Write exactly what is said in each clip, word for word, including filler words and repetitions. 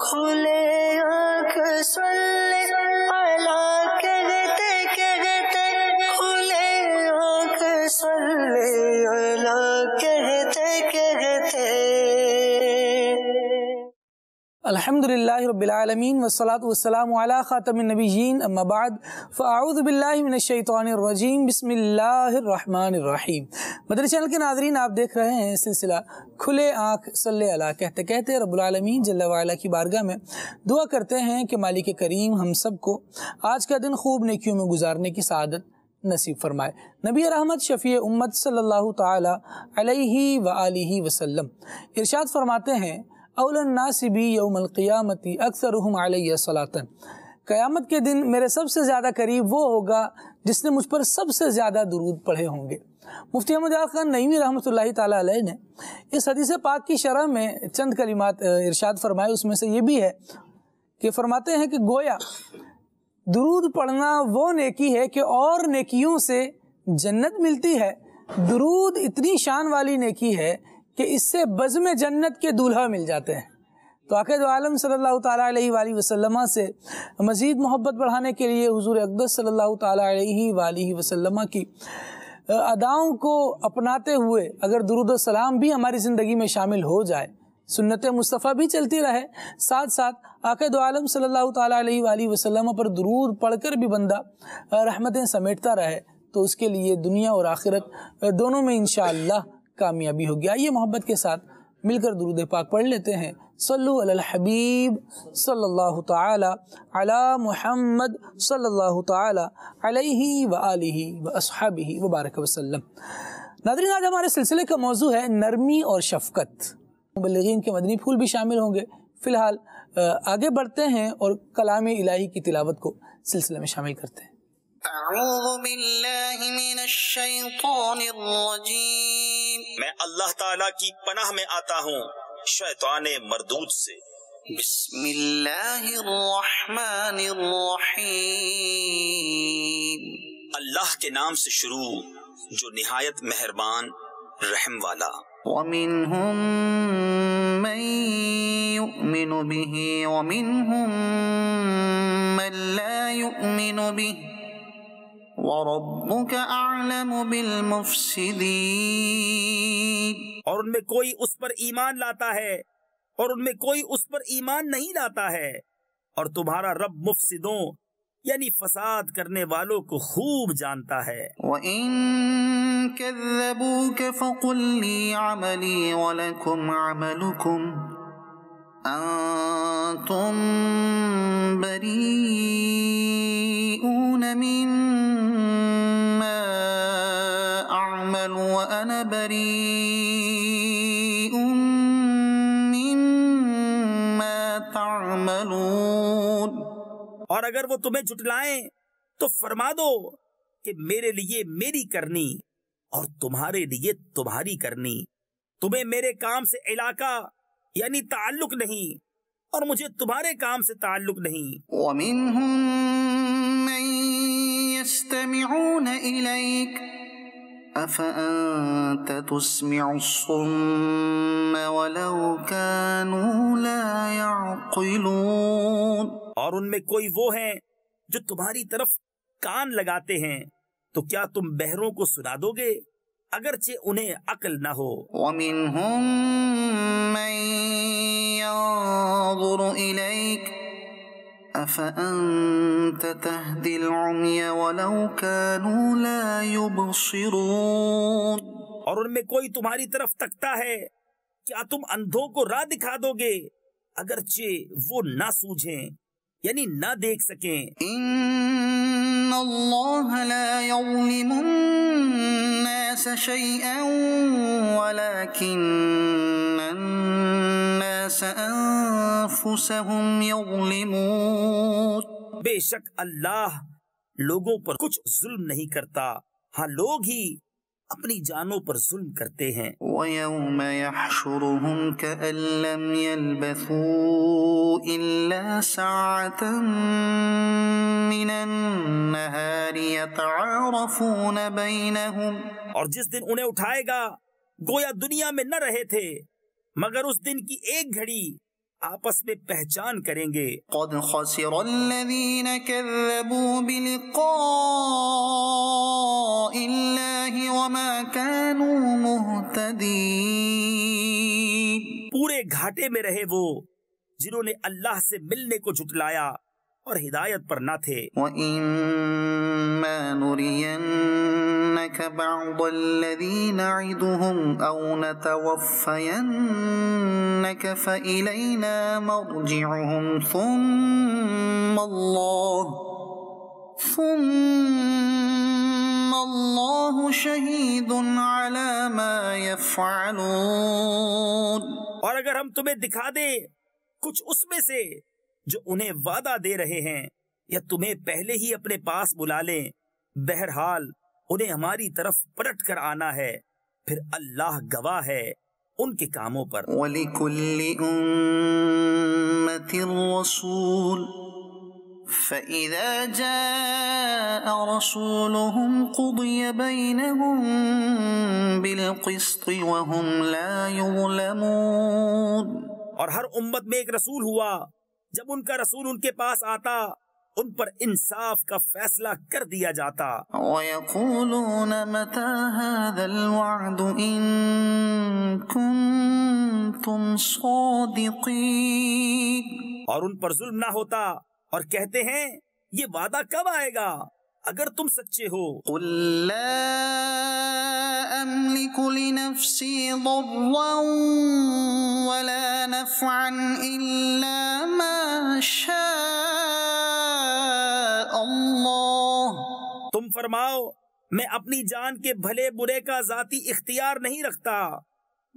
खुले आँख सल्ले आला कहते कहते, खुले आँख सल्ले आला कहते कहते। अल्हम्दुलिल्लाहि रब्बिल आलमीन वस्सलातु वस्सलामु अला खातमिन नबिय्यीन अम्मा बाद फ़अऊज़ु बिल्लाहि मिनश्शैतानिर्रजीम बिस्मिल्लाहिर्रहमानिर्रहीम। मदनी चैनल के नाज़रीन, आप देख रहे हैं सिलसिला खुले आँख सल्ले अला कहते कहते। रब्बुल आलमीन जल्ला वाला की बारगाह में दुआ करते हैं कि मालिक करीम हम सब को आज का दिन खूब नेकियों में गुजारने की सआदत नसीब फ़रमाए। नबी रहमत शफ़ी उम्मत सल्लल्लाहु तआला अलैहि व आलिहि वसल्लम इरशाद फरमाते हैं, औलन नासि बी यौमल क़ियामति अक्सरुहुम अलैया सलातन। क़यामत के दिन मेरे सबसे ज़्यादा करीब वो होगा जिसने मुझ पर सबसे ज़्यादा दुरूद पढ़े होंगे। मुफ्ती अमजद खान नईमी रहमतुल्लाहि ताला अलैहि ने इस हदीस पाक की शरह में चंद कलिमात इरशाद फरमाए। उसमें से ये भी है कि फरमाते हैं कि गोया दुरूद पढ़ना वो नेकी है कि और नेकियों से जन्नत मिलती है। दुरूद इतनी शान वाली नेकी है कि इससे बज़्म जन्नत के दूल्हा मिल जाते हैं। तो आक़िद आलम सल्लल्लाहु ताला अलैहि वसल्लम से मज़ीद मोहब्बत बढ़ाने के लिए हुज़ूर अक़दस सल्लल्लाहु ताला अलैहि वसल्लम की अदाओं को अपनाते हुए अगर दुरूद और सलाम भी हमारी ज़िंदगी में शामिल हो जाए, सुन्नत मुस्तफ़ा भी चलती रहे, साथ साथ आक़िद आलम सल्लल्लाहु ताला अलैहि वसल्लम पर दुरूद पढ़कर भी बंदा रहमतें समेटता रहे, तो उसके लिए दुनिया और आखिरत दोनों में इंशाअल्लाह कामयाबी हो गया। ये मोहब्बत के साथ मिलकर दुरूद पाक पढ़ लेते हैं। सल्लु अलल हबीब सल्लल्लाहु ताला अला मुहम्मद सल्लल्लाहु ताला अलैहि व आलिहि व अस्हाबिहि व बारक वसल्लम। नाज़रीन, आज हमारे सिलसिले का मौजू है नरमी और शफ़क़त। मुबल्लिगीन के मदनी फूल भी शामिल होंगे। फ़िलहाल आगे बढ़ते हैं और कलाम इलाही की तिलावत को सिलसिले में शामिल करते हैं। أعوذ بالله من الشيطان الرجيم। मैं अल्लाह ताला की पनाह में आता हूँ शैताने मर्दूद से। बिस्मिल्लाहिर्रहमानिर्रहीम। अल्लाह के नाम से शुरू जो निहायत मेहरबान रहम वाला। ومنهم من يؤمن به ومنهم من لا يؤمن به وربك أعلم بالمفسدين। और उनमें कोई उस पर ईमान लाता है और उनमें कोई उस पर ईमान नहीं लाता है, और तुम्हारा रब मुफसिदों यानी फसाद करने वालों को खूब जानता है। وإن كذبوك فقل لي عملي ولكم عملكم أنتم بريئون مما أعمل وأنا بريء مما تعملون। और अगर वो तुम्हें झुटलाएं तो फरमा दो कि मेरे लिए मेरी करनी और तुम्हारे लिए तुम्हारी करनी, तुम्हें मेरे काम से इलाका यानी ताल्लुक नहीं और मुझे तुम्हारे काम से ताल्लुक नहीं। ومنهم من يستمعون إليك أفأنت تسمع الصم ولو كانوا لا يعقلون। और उनमें कोई वो है जो तुम्हारी तरफ कान लगाते हैं, तो क्या तुम बहरों को सुना दोगे अगरचे उन्हें अकल ना हो। ومنهم من ينظر إليك أفأنت تهدي العمي ولو كانوا لا يبصرون। और उनमें कोई तुम्हारी तरफ तकता है, क्या तुम अंधों को राह दिखा दोगे अगरचे वो ना सूझें यानी ना देख सकें। إن الله لا يظلم الناس شيئا ولكن الناس أنفسهم يظلمون। बेशक अल्लाह लोगों पर कुछ जुल्म नहीं करता, हाँ लोग ही अपनी जानों पर जुल्म करते हैं। وَيَوْمَ يَحْشُرُهُمْ كَأَن لَّمْ يَلْبَثُوا إِلَّا سَاعَةً مِّنَ النَّهَارِ يَتَعَارَفُونَ بَيْنَهُمْ। और जिस दिन उन्हें उठाएगा गोया दुनिया में न रहे थे, मगर उस दिन की एक घड़ी आपस में पहचान करेंगे। क़द ख़सिर अल्लज़ीना कज़्ज़बू बिलिक़ाइल्लाहि वमा कानू मुहतदीन, पूरे घाटे में रहे वो जिन्होंने अल्लाह से मिलने को झुटलाया और हिदायत पर ना थे। वइम्मा नुरियन्नका बअदल्लज़ीना नइदुहुम अव नतवफ़्फ़यन्नका फ़इलैना मरजिउहुम सुम्मल्लाहु सुम्मल्लाहु शहीदुन अला मा यफ़अलून, और अगर हम तुम्हें दिखा दे कुछ उसमें से जो उन्हें वादा दे रहे हैं या तुम्हें पहले ही अपने पास बुला लें, बहरहाल उन्हें हमारी तरफ पलट कर आना है, फिर अल्लाह गवाह है उनके कामों पर। वलिकुल्लि उम्मतिर रसूल फ़इज़ा जाअ रसूलुहुम क़ुदिया बैनहुम बिलक़िस्ति वहुम ला युज़्लमून, और हर उम्मत में एक रसूल हुआ, जब उनका रसूल उनके पास आता उन पर इंसाफ का फैसला कर दिया जाता। वयक़ूलून मता हाज़ल वअद इन कुन्तुम सादिक़ीन, और उन पर जुल्म ना होता और कहते हैं ये वादा कब आएगा अगर तुम सच्चे हो। कुल ला अमलिकु लिनफ्सी दर्रन वला नफ़अन इल्ला मा शाअ अल्लाह, तुम फरमाओ मैं अपनी जान के भले बुरे का ज़ाती इख्तियार नहीं रखता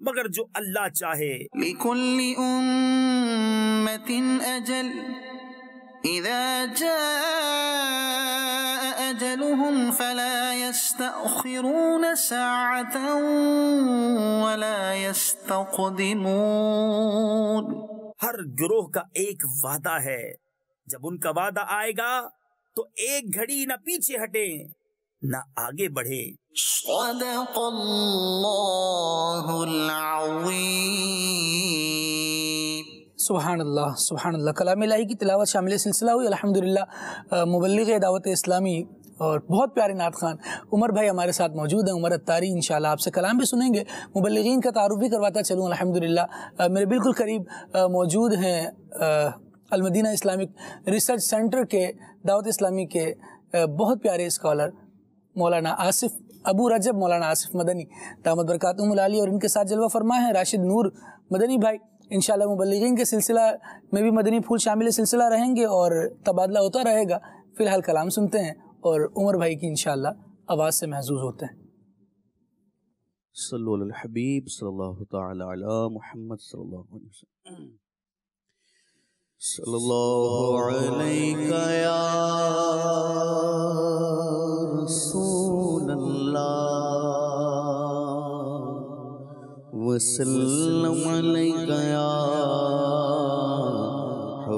मगर जो अल्लाह चाहे। लिकुल्लि उम्मतिन अजल इज़ा जाअ अजलुहुम फला यस्तअख़िरून सअतन वला यस्तक़दिमून, हर गिरोह का एक वादा है, जब उनका वादा आएगा तो एक घड़ी न पीछे हटे न आगे बढ़े। सदक़ल्लाहुल अज़ीम। सुबहानल्लाह सुबहानल्लाह। कलाम इलाही की तिलावत शामिल सिलसिला हुई। अल्हम्दुलिल्लाह मुबल्लिग़ दावत इस्लामी और बहुत प्यारे नात खान उमर भाई हमारे साथ मौजूद हैं, उमर अत्तारी। इंशाल्लाह आपसे कलाम भी सुनेंगे, मुबल्लिग़ीन का तारुफ़ भी करवाता चलूँ। अल्हम्दुलिल्लाह मेरे बिल्कुल करीब मौजूद हैं Al Madina Islamic research centre के दावत इस्लामी के बहुत प्यारे स्कॉलर मौलाना आसिफ अबू रजब मौलाना आसिफ मदनी दामद बरकातुहुल आली, और इनके साथ जलवा फरमा है राशिद नूर मदनी भाई। इंशाल्लाह मुबल्लिगीन के सिलसिला में भी मदनी फूल शामिल सिलसिला रहेंगे और तबादला होता रहेगा। फ़िलहाल कलाम सुनते हैं और उमर भाई की इंशाल्लाह आवाज़ से महसूस होते हैं। सल्लल्लाहु अलैहि हबीब सल्लल्लाहु तआला अला मुहम्मद सल्लल्लाहु अलैहि वसल्लम। सल्लल्लाहु अलैका या रसूल अल्लाह वसल्लम अलैका या हबीबल्लाह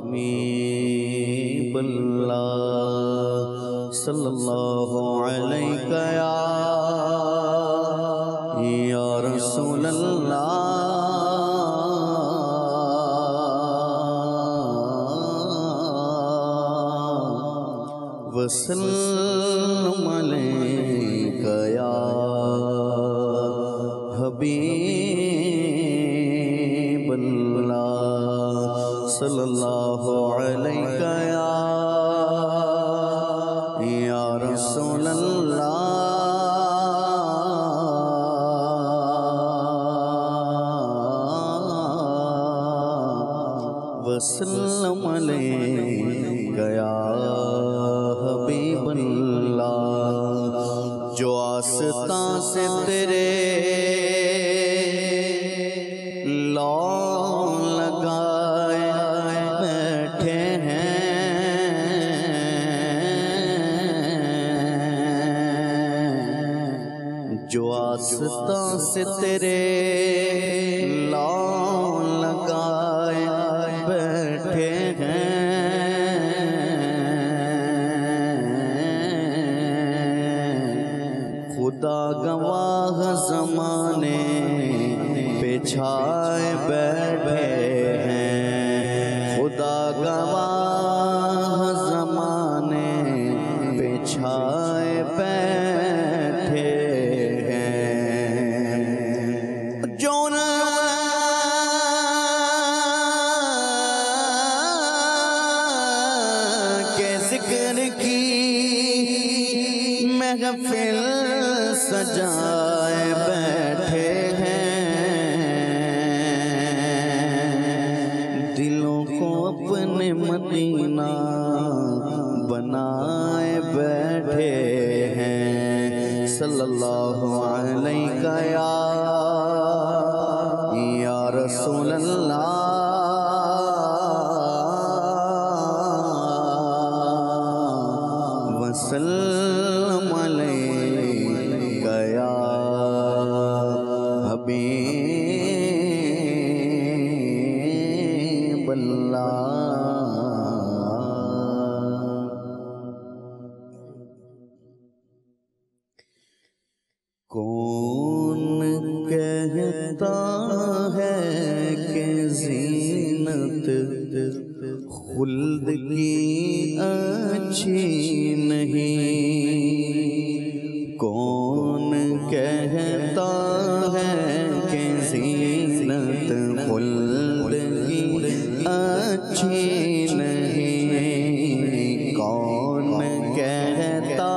सल्लल्लाहु अलैका या रसूलल्लाह वसल्लम अलैका या हबीब सल्लल्लाहु अलैका या रसूलल्लाह वसल्लम अलैका या हबीबल्लाह। जो आस्था से तेरे आस्था से तेरे लाव लगाए बैठे हैं, खुदा गवाह ज़माने पे छाए बैठे हैं। गवाह ज़माने पे छाए बैठे हैं, जो न के ज़िक्र की महफ़िल सजाए बैठे हैं। अपने मदीना बनाए बैठे हैं। सल्लल्लाहु अलैका या रसूल अल्लाह वसल्लम अलैका या हबीब अल्लाह। खुल्द की अच्छी नहीं, कौन कहता है कि ज़ीनत खुल्द की अच्छी नहीं, कौन कहता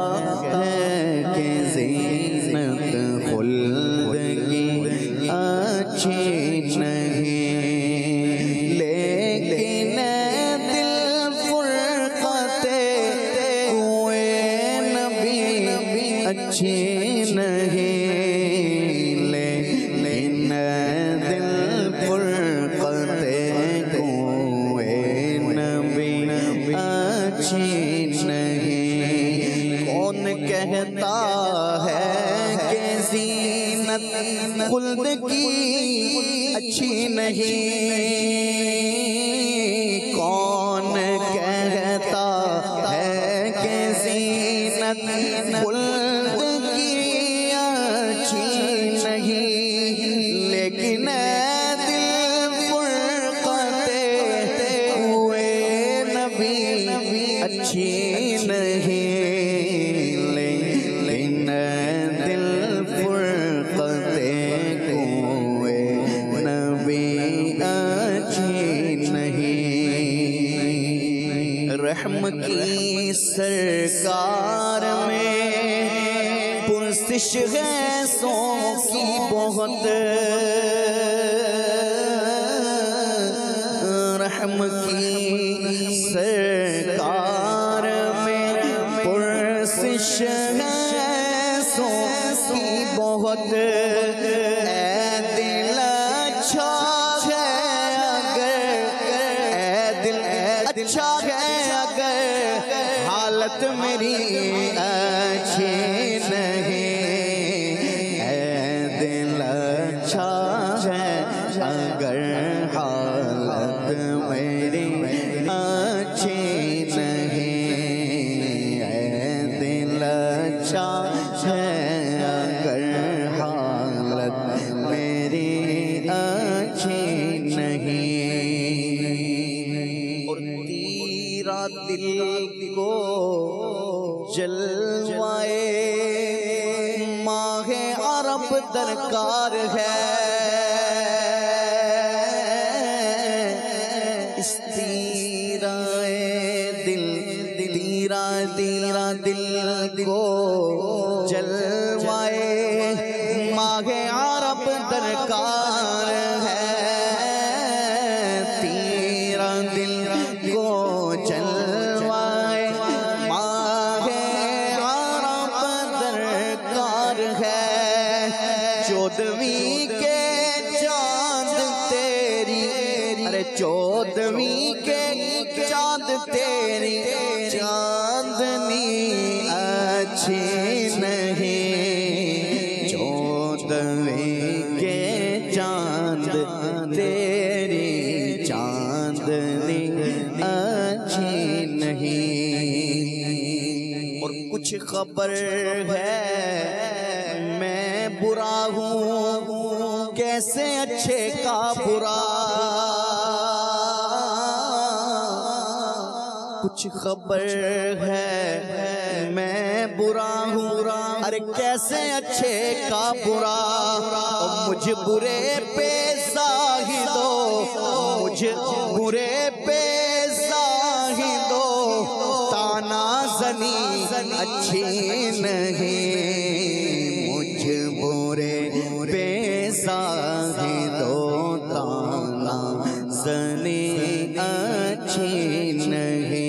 है कि ज़ीनत खुल्द की अच्छी नहीं। अच्छी नहीं लेकिन दिल फुरक़ते कोए नबी अच्छी नहीं। कौन कहता है कि ज़ीनत ख़ुल्द की अच्छी नहीं, कौन कहता है कि ज़ीनत ख़ुल्द नहीं, लेकिन दिल फुरक़ते हुए नबी अच्छी नहीं, लेकिन दिल फुरक़ते हुए नबी अच्छी नहीं। रहम की सरकार में पुरसिश गैसों की बहुत, रहम की सरकार में पुरसिश गैसों की बहुत। ऐ दिल अच्छा है अगर, ऐ दिल अच्छा है अगर हालत मेरी अच्छी नहीं, ऐ दिल अच्छा है अगर हालत मेरी अच्छी नहीं, ऐ दिल अच्छा है अगर हालत मेरी अच्छी नहीं। और तेरा दिल को जलवाए माहे अरब दरकार है, इस तीरा दिल तीरा तीरा दिल को जलवाए माहे अरब दरकार है। तीरा दिल को जलवाए चौदहवीं के चाँद तेरी, अरे चौदहवीं के चाँद तेरी चांदनी अच्छी नहीं, चौदहवीं के चाँद तेरी चांदनी अच्छी नहीं। और कुछ खबर है मैं बुरा हूँ कैसे अच्छे का बुरा, कुछ खबर है मैं बुरा हूँ, अरे कैसे अच्छे का बुरा, मुझे बुरे पे साही दो, मुझे बुरे पे साही दो, ताना जनी अच्छी नहीं, मुझे बुरे पे साही दो, ताना जनी अच्छी नहीं,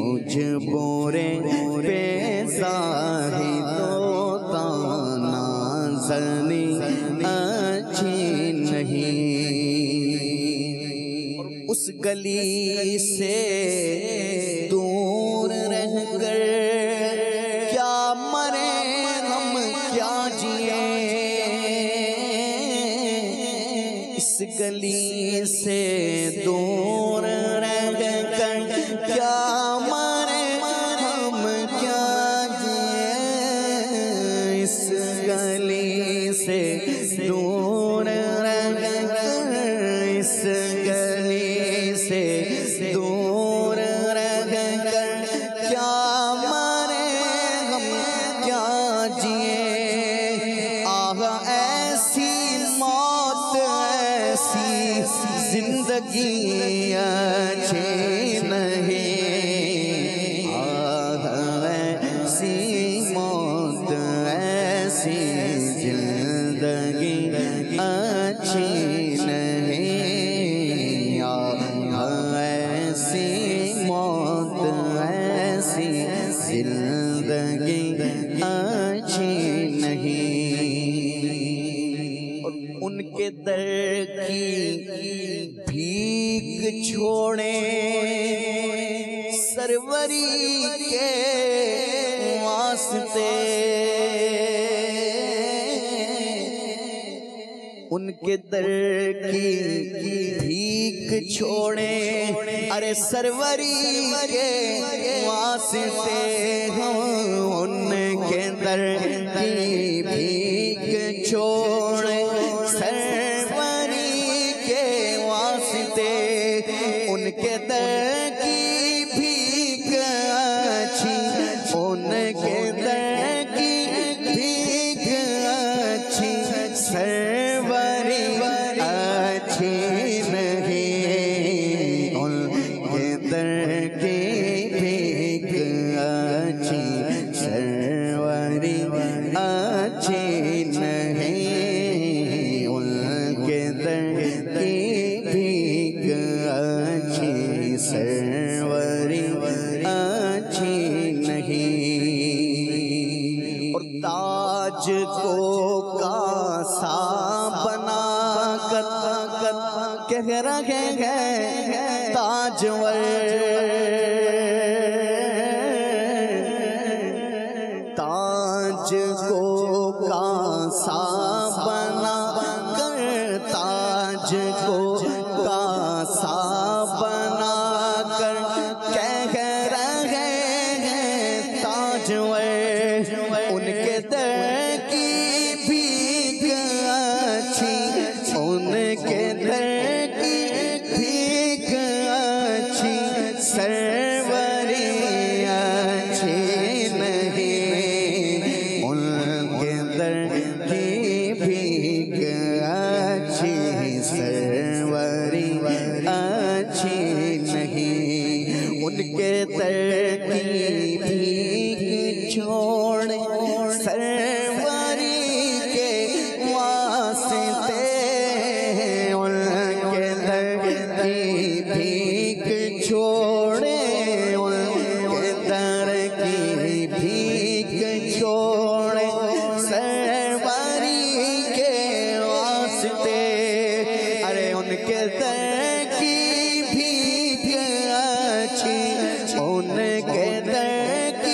मुझे बुरे पे साही दो, ताना जनी अच्छी नहीं। उस गली से दूर रहकर क्या मरे हम क्या जिए, इस गली से दूर रहकर क्या मरे हम क्या जिए, इस गली से दूर रहकर, इस गली से दूर रहकर क्या मरे हम क्या जिए, आह ऐसी मौत ऐसी जिंदगी अच्छी नहीं, आह ऐसी मौत ऐसी जिंदगी अच्छी नहीं, ऐसी मौत ऐसी जिंदगी अच्छी नहीं। और उनके दर की भीख छोड़े सरवरी के वास्ते, उनके दर की भीख छोड़े अरे सरवरी के वास्ते, हम उनके दर की भीख छोड़े सरवरी के वास्ते, उनके दर की भीख अच्छी, उनके दर की भीख अच्छी, सरवरी अच्छी नहीं, उनके दर की भीख अच्छी, सरवरी अच्छी नहीं, उनके दर की भीख अच्छी, सरवरी अच्छी नहीं। और ताज को कासा बना कर कह रहे हैं ताजवर, ताज को कासा बना कर, ताज को कासा बना कर कह रहे हैं ताजवर, उनके दर की भीख अच्छी, उनके दर की भीख अच्छी, सरवरी अच्छी नहीं, उनके दर की भीख अच्छी, सरवरी अच्छी नहीं, उनके दर की भीख छोड़ सरवरी के वास्ते, उनके दर की भीख छोड़े, उनके दर की भीख छोड़े सरवरी के वास्ते, अरे उनके दर की भीख अच्छी, उनके दर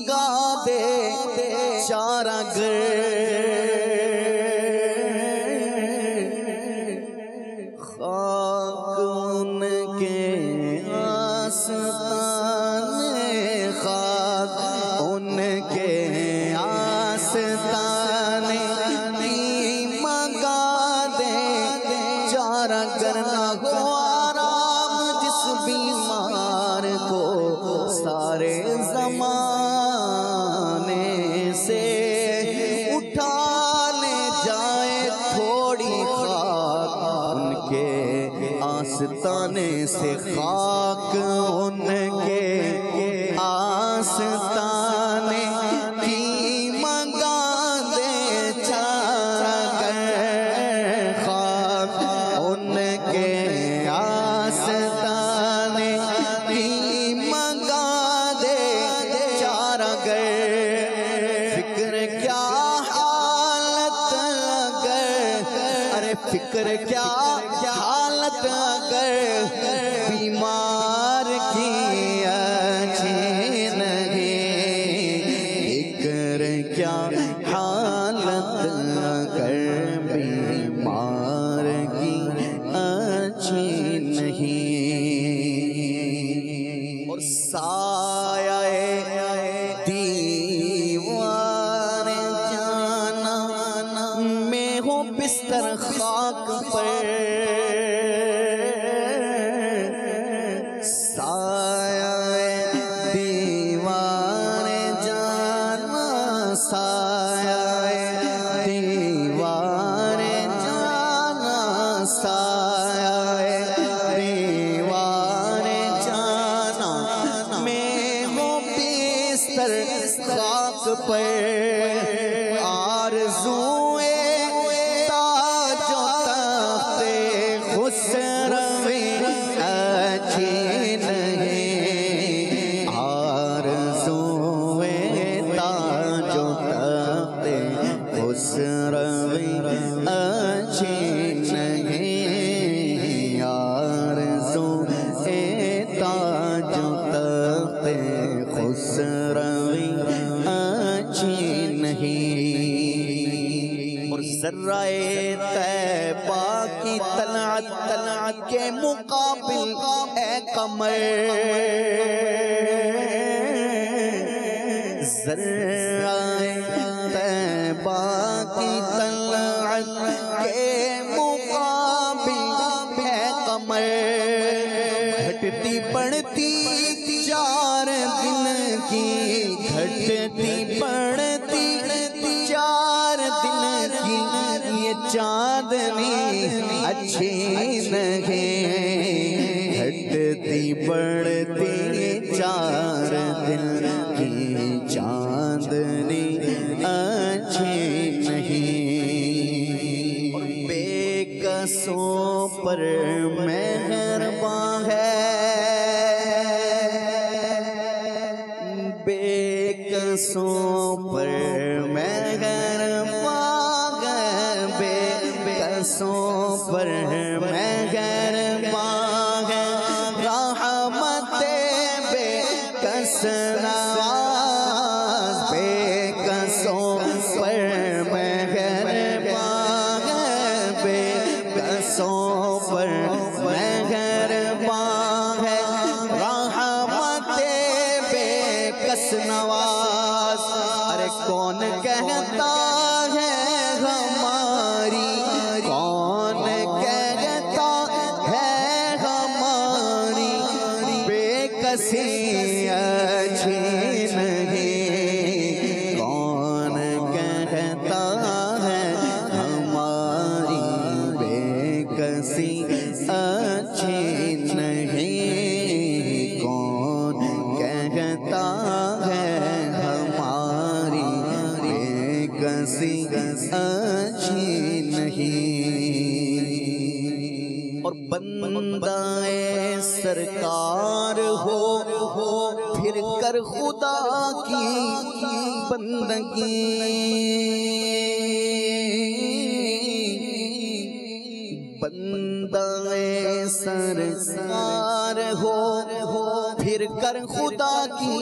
मगाबे चारागर खाक उनके आस्ताने खाक उनके आस्ताने मगा दे चारागर ना गुआरा जिस बीमार को सारे ज़माने से उठा ले जाए थोड़ी खाक उनके आस्ताने से खाक उनके आस्ताने की मंगा दे चारागर खाक उनके आस्ताने की फिक्र क्या हालत अगर बीमार की अच्छी नहीं, फिक्र क्या हालत अगर बीमार की अच्छी नहीं। और साया बिस्तर खाक पर साया दीवार जाना साया दीवार जाना साया दीवार जाना मैं हूँ बिस्तर खाक पर आरज़ूए ज़र्राए तैबा की तलअत तलअत के मुकाबिल ए कमर ज़र्राए तैबा की तलअत के मुकाबिल ए कमर घटती बढ़ती चार दिन की घटती बढ़ती चार दिन ये चाँदनी अच्छी नहीं घटती बढ़ती चार दिन की चाँदनी अच्छी नहीं। और बेकसों पर मेहरबान है बेकसों पर मेहरबान बेकसों पर मेहरबान है रहमते बेकस नवाज बेकसों पर मेहरबान है बेकसों पर मेहरबान है रहमते बेकस नवाज। अरे कौन कहता है हमारी कौन कहता है हमारी बेकसी अच्छी नहीं कौन कहता है हमारी बेकसी अच्छी नहीं कौन कहता है हमारी बेकसी अच्छी नहीं। और बंदाए सरकार हो हो फिर कर खुदा की बंदगी बंदाए सरकार हो हो फिर फिर कर खुदा की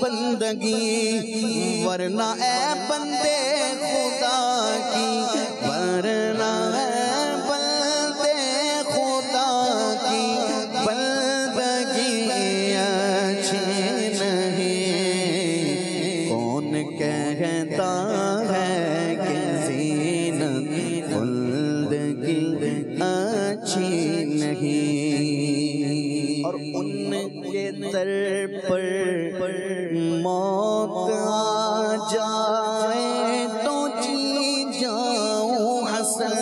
बंदगी, वरना ए बंदे खुदा की, वरना ए बंदे खुदा की बंदगी अच्छी नहीं। कौन कहता है कि ज़ीनत बंदगी अच्छी नहीं। और उनके दर पर मौत आ जाए तो जी जाऊं हसन,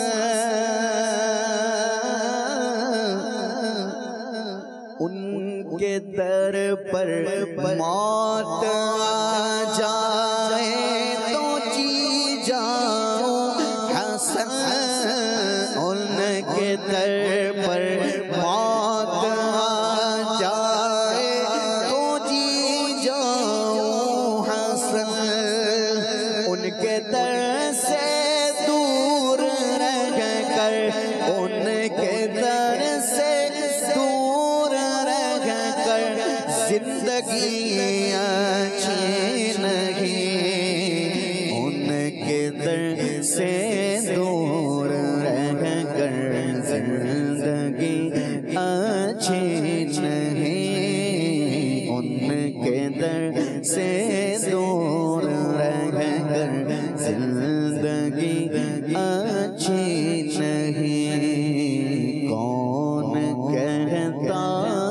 उनके दर पर मौत आ जाए तो जी जाऊं हसन, उनके दर पर मौत जिंदगी अच्छी नहीं। उनके दर से दूर रहकर जिंदगी अच्छी नहीं। उनके दर से दूर रहकर जिंदगी अच्छी नहीं। कौन कहता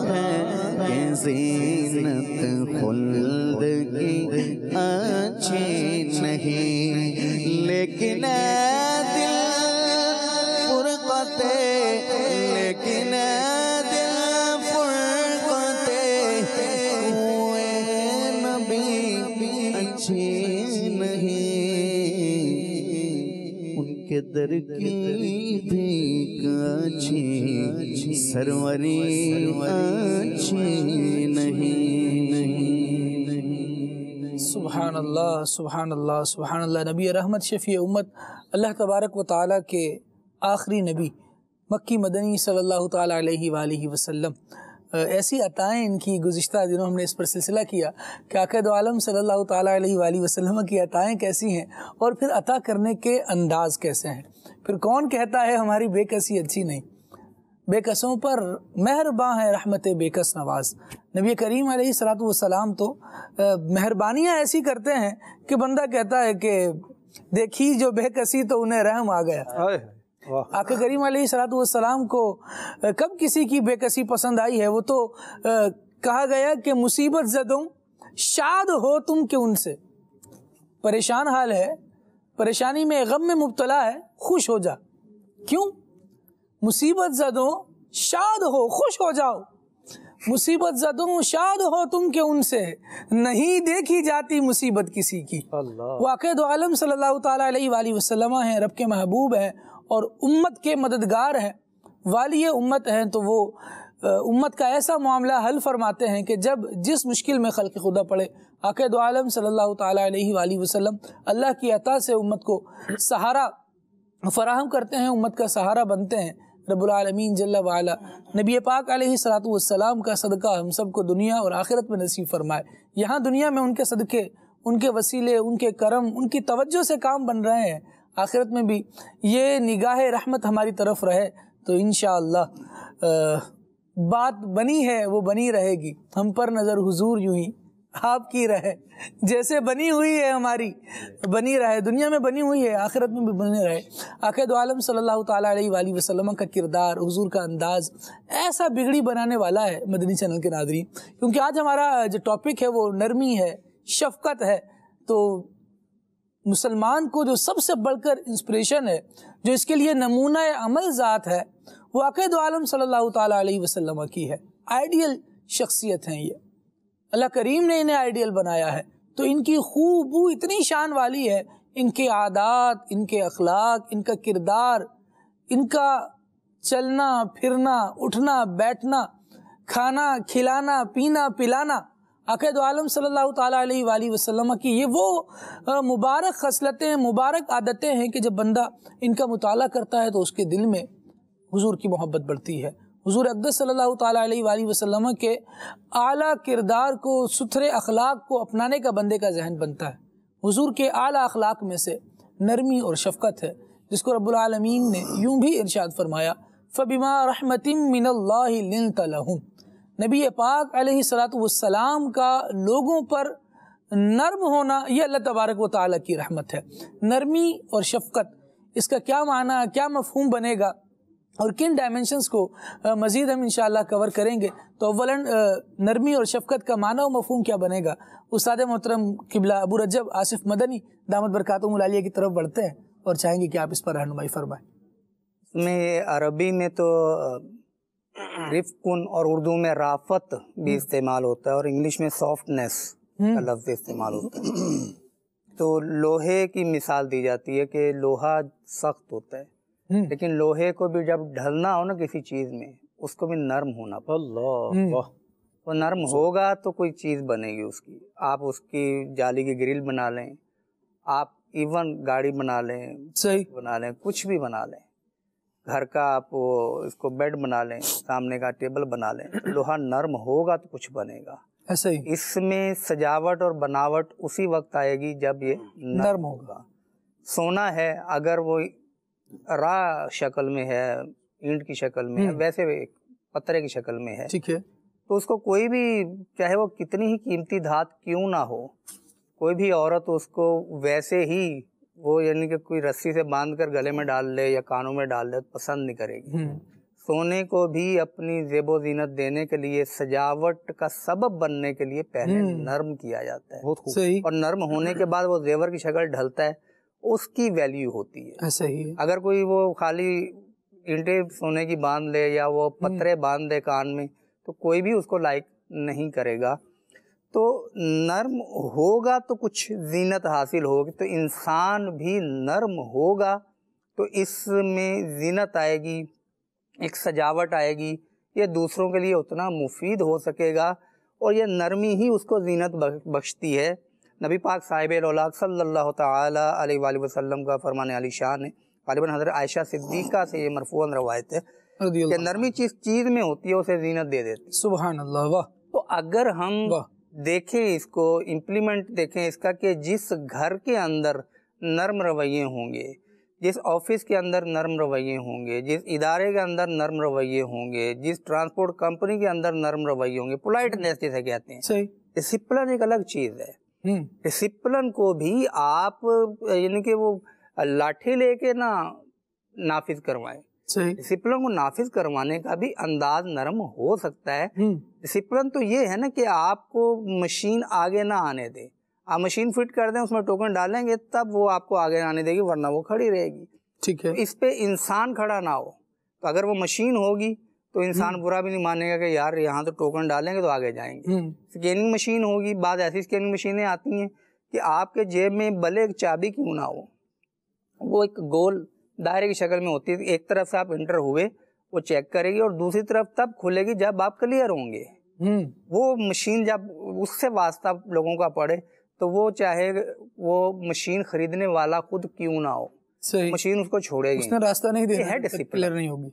है कि ज़ीनत खुल्दगी अच्छी नहीं, लेकिन दिल फुरकते, लेकिन दिल फुरकते हुए नबी अच्छी नहीं। उनके दर की भी अच्छी सरवरी अच्छी नहीं। सुभान अल्लाह, सुभान अल्लाह, सुभान अल्लाह। नबी रहमत शफी उम्मत अल्लाह तबारक व ताला के आखिरी नबी मक्की मदनी सल्लल्लाहु ताला अलैहि वालैहि वसल्लम, ऐसी अताएँ इनकी गुज़िश्ता दिनों हमने इस पर सिलसिला किया कि आक़ा दो आलम सल्लल्लाहु ताला अलैहि वसल्लम की अताएँ कैसी हैं और फिर अता करने के अंदाज़ कैसे हैं। फिर कौन कहता है हमारी बेकसी अच्छी नहीं, बेकसों पर मेहरबां है रहमत बेकस नवाज। नबी करीम अलैहिस्सलातु वस्सलाम तो मेहरबानियाँ ऐसी करते हैं कि बंदा कहता है कि देखी जो बेकसी तो उन्हें रहम आ गया। आका करीम अलैहिस्सलातु वस्सलाम को कब किसी की बेकसी पसंद आई है? वो तो आ, कहा गया कि मुसीबत ज़दों शाद हो तुम कि उनसे, परेशान हाल है, परेशानी में गम में मुब्तला है, खुश हो जा। क्यों? मुसीबत ज़दों शाद हो, खुश हो जाओ, मुसीबत ज़दों शाद हो तुम के उनसे, नहीं देखी जाती मुसीबत किसी की। वाक़ई दो आलम सल्लल्लाहु ताला अलैहि वसल्लम हैं, रब के महबूब हैं और उम्मत के मददगार हैं, वाली उम्मत हैं। तो वो उम्मत का ऐसा मामला हल फरमाते हैं कि जब जिस मुश्किल में खल्क़ खुदा पड़े, आक़िद आलम सल्लल्लाहु ताला अलैहि वसल्लम अल्लाह की अता से उम्मत को सहारा फराहम करते हैं, उम्मत का सहारा बनते हैं। रब्बुल आलमीन जल्ला वाला नबी पाक अलैहिस्सलातु वस्सलाम का सदका हम सबको दुनिया और आखिरत में नसीब फरमाए। यहाँ दुनिया में उनके सदक़े, उनके वसीले, उनके करम, उनकी तवज्जो से काम बन रहे हैं, आखिरत में भी ये निगाह रहमत हमारी तरफ रहे तो इंशाअल्लाह बात बनी है वो बनी रहेगी। हम पर नज़र हुजूर यूँ ही आपकी रहे, जैसे बनी हुई है हमारी बनी रहे, दुनिया में बनी हुई है आखिरत में भी बनी रहे। आक़िद आलम सल्लल्लाहु ताला अलैहि वसल्लम का किरदार, हुजूर का अंदाज़ ऐसा बिगड़ी बनाने वाला है मदनी चैनल के नाज़रीन। क्योंकि आज हमारा जो टॉपिक है वो नरमी है, शफ़क़त है। तो मुसलमान को जो सबसे बढ़कर इंस्पिरेशन है, जो इसके लिए नमूना अमल ज़ात है, वो आक़िद आलम सल्लल्लाहु ताला अलैहि वसल्लम की है। आइडियल शख्सियत हैं ये, अल्लाह करीम ने इन्हें आइडियल बनाया है। तो इनकी खूबू इतनी शान वाली है, इनके आदात, इनके अखलाक, इनका किरदार, इनका चलना फिरना, उठना बैठना, खाना खिलाना, पीना पिलाना, आक़िद आलम सल्लल्लाहु ताला अलैहि वसल्लम की ये वो मुबारक खसलतें, मुबारक आदतें हैं कि जब बंदा इनका मुताला करता है तो उसके दिल में हुजूर की मोहब्बत बढ़ती है, हुजूर अक़दस सल्लल्लाहु ताला अलैहि वसल्लम के आला किरदार को, सुथरे अखलाक को अपनाने का बंदे का जहन बनता है। हुजूर के आला अखलाक में से नरमी और शफ़क़त है, जिसको रब्बुल आलमीन ने यूँ भी इरशाद फरमाया, फ़बिमा रहमतिम मिनल्लाहि लिन्त लहुम। नबी पाक अलैहि सल्लतु वस्सलाम का लोगों पर नर्म होना, यह अल्लाह तबारक व तआला की रहमत है। नरमी और शफ़क़त, इसका क्या माना, क्या मफहूम बनेगा और किन डायमेंशंस को मज़ीद हम इंशाअल्लाह कवर करेंगे। तो अव्वलन नरमी और शफ़क़त का माना और मफहूम क्या बनेगा, उस्ताद मोहतरम किबला अबू रजब आसिफ मदनी दामद बरकातुहुल आलिया की तरफ बढ़ते हैं और चाहेंगे कि आप इस पर रहनुमाई फरमाएं। इसमें अरबी में तो रिफ़्क़ुन और उर्दू में राफ़त भी इस्तेमाल होता है और इंग्लिश में सॉफ्टनेस का लफ्ज़ इस्तेमाल होता है। तो लोहे की मिसाल दी जाती है कि लोहा सख्त होता है, लेकिन लोहे को भी जब ढलना हो ना किसी चीज़ में, उसको भी नरम होना पड़ता है। वो तो नरम होगा तो कोई चीज़ बनेगी उसकी। आप उसकी जाली की ग्रिल बना लें, आप इवन गाड़ी बना लें, सही बना लें, कुछ भी बना लें, घर का आप इसको बेड बना लें, सामने का टेबल बना लें, लोहा नरम होगा तो कुछ बनेगा। ऐसे ही इसमें सजावट और बनावट उसी वक्त आएगी जब ये नरम होगा। सोना है, अगर वो रा शक्ल में है, ईंट की शक्ल में है, वैसे पत्थर की शक्ल में है, ठीक है, तो उसको कोई भी, चाहे वो कितनी ही कीमती धात क्यों ना हो, कोई भी औरत उसको वैसे ही वो, यानी कि कोई रस्सी से बांधकर गले में डाल ले या कानों में डाल ले, पसंद नहीं करेगी। सोने को भी अपनी ज़ेबो ज़ीनत देने के लिए, सजावट का सबब बनने के लिए पहले नरम किया जाता है। बहुत खूब। और नरम होने के बाद वो जेवर की शक्ल ढलता है, उसकी वैल्यू होती है। ऐसा ही है। अगर कोई वो खाली ईंटें सोने की बांध ले या वो पत्थरे बांध दे कान में, तो कोई भी उसको लाइक नहीं करेगा। तो नर्म होगा तो कुछ जीनत हासिल होगी। तो इंसान भी नर्म होगा तो इसमें जीनत आएगी, एक सजावट आएगी, ये दूसरों के लिए उतना मुफीद हो सकेगा। और ये नरमी ही उसको जीनत बख्शती है। नबी पाक साहिब औलाद सल्लल्लाहु ताला अलैहि वसल्लम का फरमान अली शान है, ग़ालिबन हज़रत आयशा सिद्दीक़ा से ये मरफ़ूअन रवायत है कि नरमी चीज़ चीज़ में होती है, उसे जीनत दे देती है। सुबहानअल्लाह, वाह। तो अगर हम देखें इसको, इम्प्लीमेंट देखें इसका, कि जिस घर के अंदर नरम रवैये होंगे, जिस ऑफिस के अंदर नरम रवैये होंगे, जिस इदारे के अंदर नरम रवैये होंगे, जिस ट्रांसपोर्ट कंपनी के अंदर नरम रवैये होंगे, पोलाइटनेस जिसे कहते हैं, डिसिप्लिन एक अलग चीज़ है। डिसिप्लिन को भी आप, यानी कि वो लाठी लेके ना नाफिज करवाएं। डिसिप्लिन को नाफिज करवाने का भी अंदाज नरम हो सकता है। डिसिप्लिन तो ये है ना कि आपको मशीन आगे ना आने दे, आप मशीन फिट कर दें, उसमें टोकन डालेंगे, तब वो आपको आगे आने देगी, वरना वो खड़ी रहेगी। ठीक है। तो इस पे इंसान खड़ा ना हो, तो अगर वो मशीन होगी तो इंसान बुरा भी नहीं मानेगा कि यार यहाँ तो टोकन डालेंगे तो आगे जाएंगे। स्कैनिंग मशीन होगी, बाद ऐसी स्कैनिंग मशीनें आती हैं कि आपके जेब में भले एक चाबी क्यों ना हो, वो एक गोल दायरे की शक्ल में होती है, एक तरफ से आप इंटर हुए वो चेक करेगी और दूसरी तरफ तब खुलेगी जब आप क्लियर होंगे। वो मशीन जब उससे वास्ता लोगों का पड़े, तो वो चाहे वो मशीन खरीदने वाला खुद क्यों ना हो, मशीन उसको छोड़ेगी, उसने रास्ता नहीं देगा, क्लियर नहीं होगी।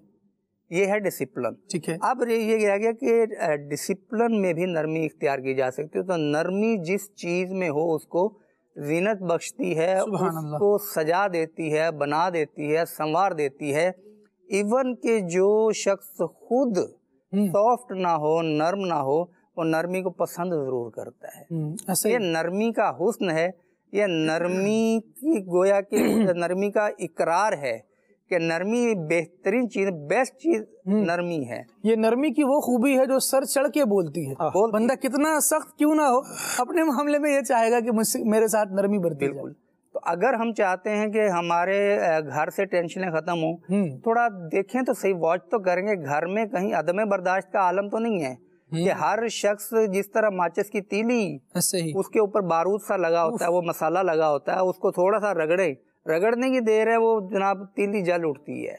ये है डिसिप्लिन। ठीक है। अब ये कहा गया कि डिसिप्लिन में भी नरमी इख्तियार की जा सकती है। तो नरमी जिस चीज़ में हो उसको जीनत बख्शती है, उसको सजा देती है, बना देती है, संवार देती है। इवन के जो शख्स खुद सॉफ्ट ना हो, नरम ना हो, वो नरमी को पसंद ज़रूर करता है। ये नरमी का हुस्न है, ये नरमी की गोया कि नरमी का इकरार है कि नरमी बेहतरीन चीज, बेस्ट चीज नरमी है। ये नरमी की वो खूबी है जो सर चढ़ के बोलती है। बोल बंदा कितना सख्त क्यों ना हो, अपने मामले में ये चाहेगा कि मुझसे, मेरे साथ नरमी बरती। बिल्कुल। तो अगर हम चाहते हैं कि हमारे घर से टेंशनें खत्म हो, थोड़ा देखें तो सही, वॉच तो करेंगे घर में कहीं अदम बर्दाश्त का आलम तो नहीं है कि हर शख्स जिस तरह माचिस की तीली उसके ऊपर बारूद सा लगा होता है, वो मसाला लगा होता है, उसको थोड़ा सा रगड़े, रगड़ने की देर है वो जनाब तीली जल उठती है।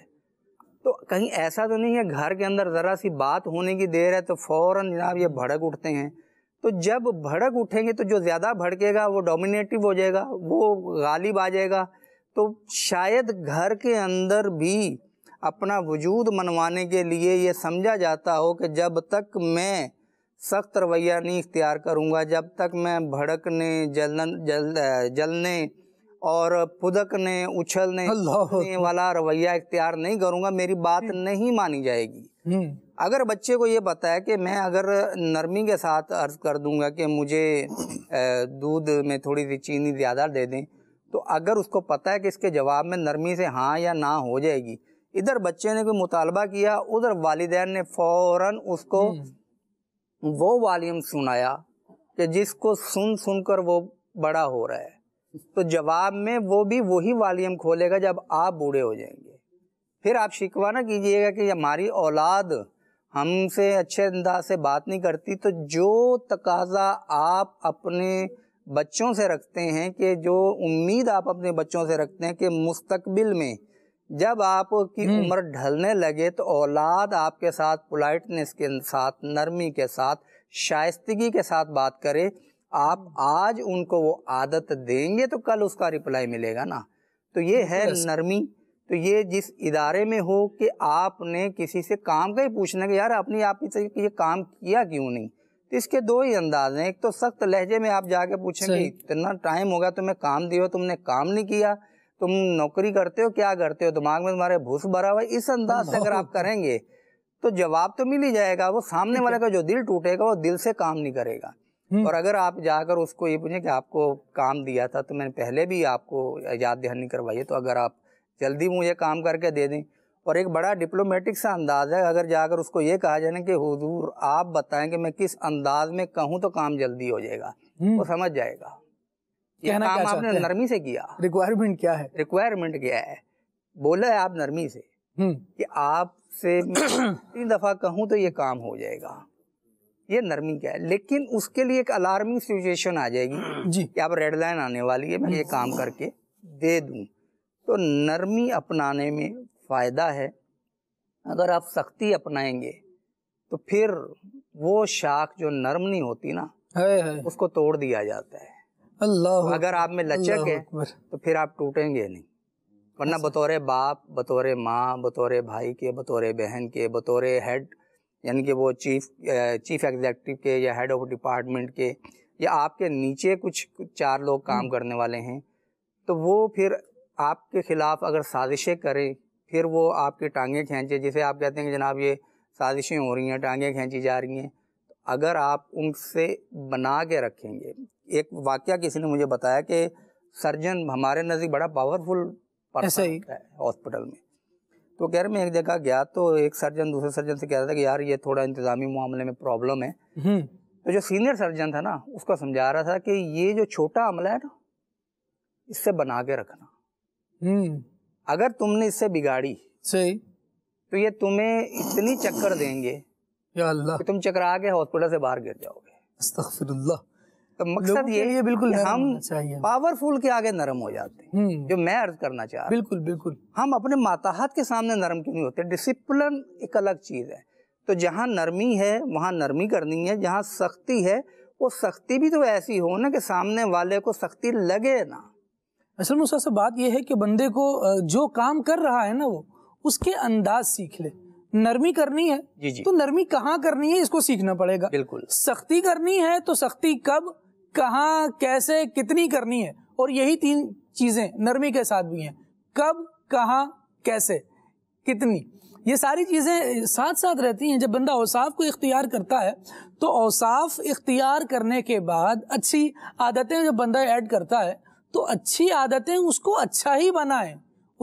तो कहीं ऐसा तो नहीं है घर के अंदर ज़रा सी बात होने की देर है तो फौरन जनाब ये भड़क उठते हैं। तो जब भड़क उठेंगे तो जो ज़्यादा भड़केगा वो डोमिनेटिव हो जाएगा, वो गालिब आ जाएगा। तो शायद घर के अंदर भी अपना वजूद मनवाने के लिए ये समझा जाता हो कि जब तक मैं सख्त रवैया नहीं इख्तियार करूँगा, जब तक मैं भड़कने जलन जल जलने और फुदकने उछलने वाला रवैया इख्तियार नहीं करूँगा, मेरी बात नहीं मानी जाएगी। अगर बच्चे को ये पता है कि मैं अगर नरमी के साथ अर्ज़ कर दूँगा कि मुझे दूध में थोड़ी सी चीनी ज़्यादा दे दें, तो अगर उसको पता है कि इसके जवाब में नरमी से हाँ या ना हो जाएगी, इधर बच्चे ने कोई मुतालबा किया, उधर वालिदैन ने फ़ौरन उसको वो वालीम सुनाया कि जिसको सुन सुन कर वो बड़ा हो रहा है। तो जवाब में वो भी वही वालीम खोलेगा जब आप बूढ़े हो जाएंगे। फिर आप शिकवा ना कीजिएगा कि हमारी औलाद हमसे अच्छे अंदाज से बात नहीं करती। तो जो तकाजा आप अपने बच्चों से रखते हैं, कि जो उम्मीद आप अपने बच्चों से रखते हैं कि मुस्तकबिल में जब आपकी उम्र ढलने लगे तो औलाद आपके साथ पोलाइटनेस के साथ, नरमी के साथ, शाइस्तगी के साथ बात करे, आप आज उनको वो आदत देंगे तो कल उसका रिप्लाई मिलेगा ना। तो ये है नरमी। तो ये जिस इदारे में हो कि आपने किसी से काम का ही पूछना कि यार आपने आप ये काम किया क्यों नहीं, तो इसके दो ही अंदाज हैं। एक तो सख्त लहजे में आप जाके पूछेंगे इतना टाइम होगा तुम्हें काम दिया, तुमने काम नहीं किया, तुम नौकरी करते हो, क्या करते हो, दिमाग में तुम्हारे भूस भरा हुआ, इस अंदाज से अगर आप करेंगे तो जवाब तो मिल ही जाएगा। वो सामने वाले का जो दिल टूटेगा वो दिल से काम नहीं करेगा। और अगर आप जाकर उसको ये पूछें कि आपको काम दिया था तो मैंने पहले भी आपको याद दहानी करवाई है, तो अगर आप जल्दी मुझे काम करके दे दें। और एक बड़ा डिप्लोमेटिक सा अंदाज है, अगर जाकर उसको ये कहा जाए ना कि हुजूर आप बताएं कि मैं किस अंदाज में कहूँ तो काम जल्दी हो जाएगा, वो समझ जाएगा। कहना काम आपने नरमी से किया, रिक्वायरमेंट क्या है, रिक्वायरमेंट क्या है, बोला है आप नरमी से कि आपसे तीन दफ़ा कहूँ तो ये काम हो जाएगा, ये नरमी क्या है। लेकिन उसके लिए एक अलार्मिंग सिचुएशन आ जाएगी जी कि आप रेड लाइन आने वाली है, मैं ये काम करके दे दूँ। तो नरमी अपनाने में फ़ायदा है। अगर आप सख्ती अपनाएंगे तो फिर वो शाख जो नरम नहीं होती ना है, है। उसको तोड़ दिया जाता है। अल्लाह अगर आप में लचक है तो फिर आप टूटेंगे नहीं, वरना बतौरे बाप, बतौरे माँ, बतौरे भाई के, बतौरे बहन के, बतौरे हेड यानी कि वो चीफ चीफ एग्जीक्यूटिव के या हेड ऑफ डिपार्टमेंट के या आपके नीचे कुछ चार लोग काम करने वाले हैं, तो वो फिर आपके खिलाफ अगर साजिशें करें, फिर वो आपकी टांगें खींचे, जिसे आप कहते हैं कि जनाब ये साजिशें हो रही हैं, टांगें खींची जा रही हैं। अगर आप उनसे बना के रखेंगे, एक वाकया किसी ने मुझे बताया कि सर्जन हमारे नज़दीक बड़ा पावरफुल पर्सन होता है हॉस्पिटल में, तो कह रहे मैं एक जगह गया तो एक सर्जन दूसरे सर्जन से कह रहा था कि यार ये थोड़ा इंतज़ामी मामले में प्रॉब्लम है। तो जो सीनियर सर्जन था ना उसको समझा रहा था कि ये जो छोटा अमला है ना इससे बना के रखना, अगर तुमने इससे बिगाड़ी सही तो ये तुम्हें इतनी चक्कर देंगे या अल्लाह कि तुम चकरा के हॉस्पिटल से बाहर गिर जाओगे। अस्तगफिरुल्लाह। तो मकसद ये है बिल्कुल हम पावरफुल के आगे नरम हो जाते हैं, जो मैं अर्ज करना चाह रहा हूं। बिल्कुल बिल्कुल हम अपने माताहत के सामने नरम क्यों नहीं होते। डिसिप्लिन एक अलग चीज़ है, तो जहाँ नरमी है वहाँ नरमी करनी है, जहाँ सख्ती है वो सख्ती भी तो ऐसी हो ना कि सामने वाले को सख्ती लगे ना। असल में साहब बात यह है कि बंदे को जो काम कर रहा है ना वो उसके अंदाज सीख ले। नरमी करनी है जी जी। तो नरमी कहाँ करनी है इसको सीखना पड़ेगा, बिल्कुल। सख्ती करनी है तो सख्ती कब, कहाँ, कैसे, कितनी करनी है, और यही तीन चीजें नरमी के साथ भी हैं, कब, कहाँ, कैसे, कितनी, ये सारी चीज़ें साथ साथ रहती हैं। जब बंदा औसाफ को इख्तियार करता है तो औसाफ इख्तियार करने के बाद अच्छी आदतें जब बंदा ऐड करता है तो अच्छी आदतें उसको अच्छा ही बनाएं,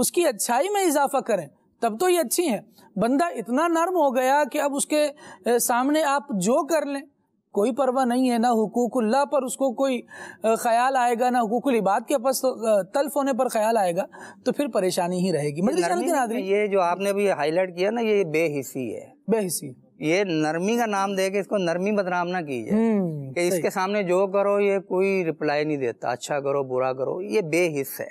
उसकी अच्छाई में इजाफा करें, तब तो ये अच्छी हैं। बंदा इतना नर्म हो गया कि अब उसके सामने आप जो कर लें कोई परवाह नहीं है, ना हुकूकुल्लाह पर उसको कोई ख्याल आएगा, ना हुकूकुल इबाद के पास तल्फ होने पर ख्याल आएगा, तो फिर परेशानी ही रहेगी। मदनी चैनल के नाज़रीन, ये जो आपने अभी हाईलाइट किया ना ये बेहिसी है, बेहिसी, ये नरमी का नाम दे के इसको नरमी बदनाम ना कीजिए कि इसके सामने जो करो ये कोई रिप्लाई नहीं देता, अच्छा करो बुरा करो, ये बेहिस है,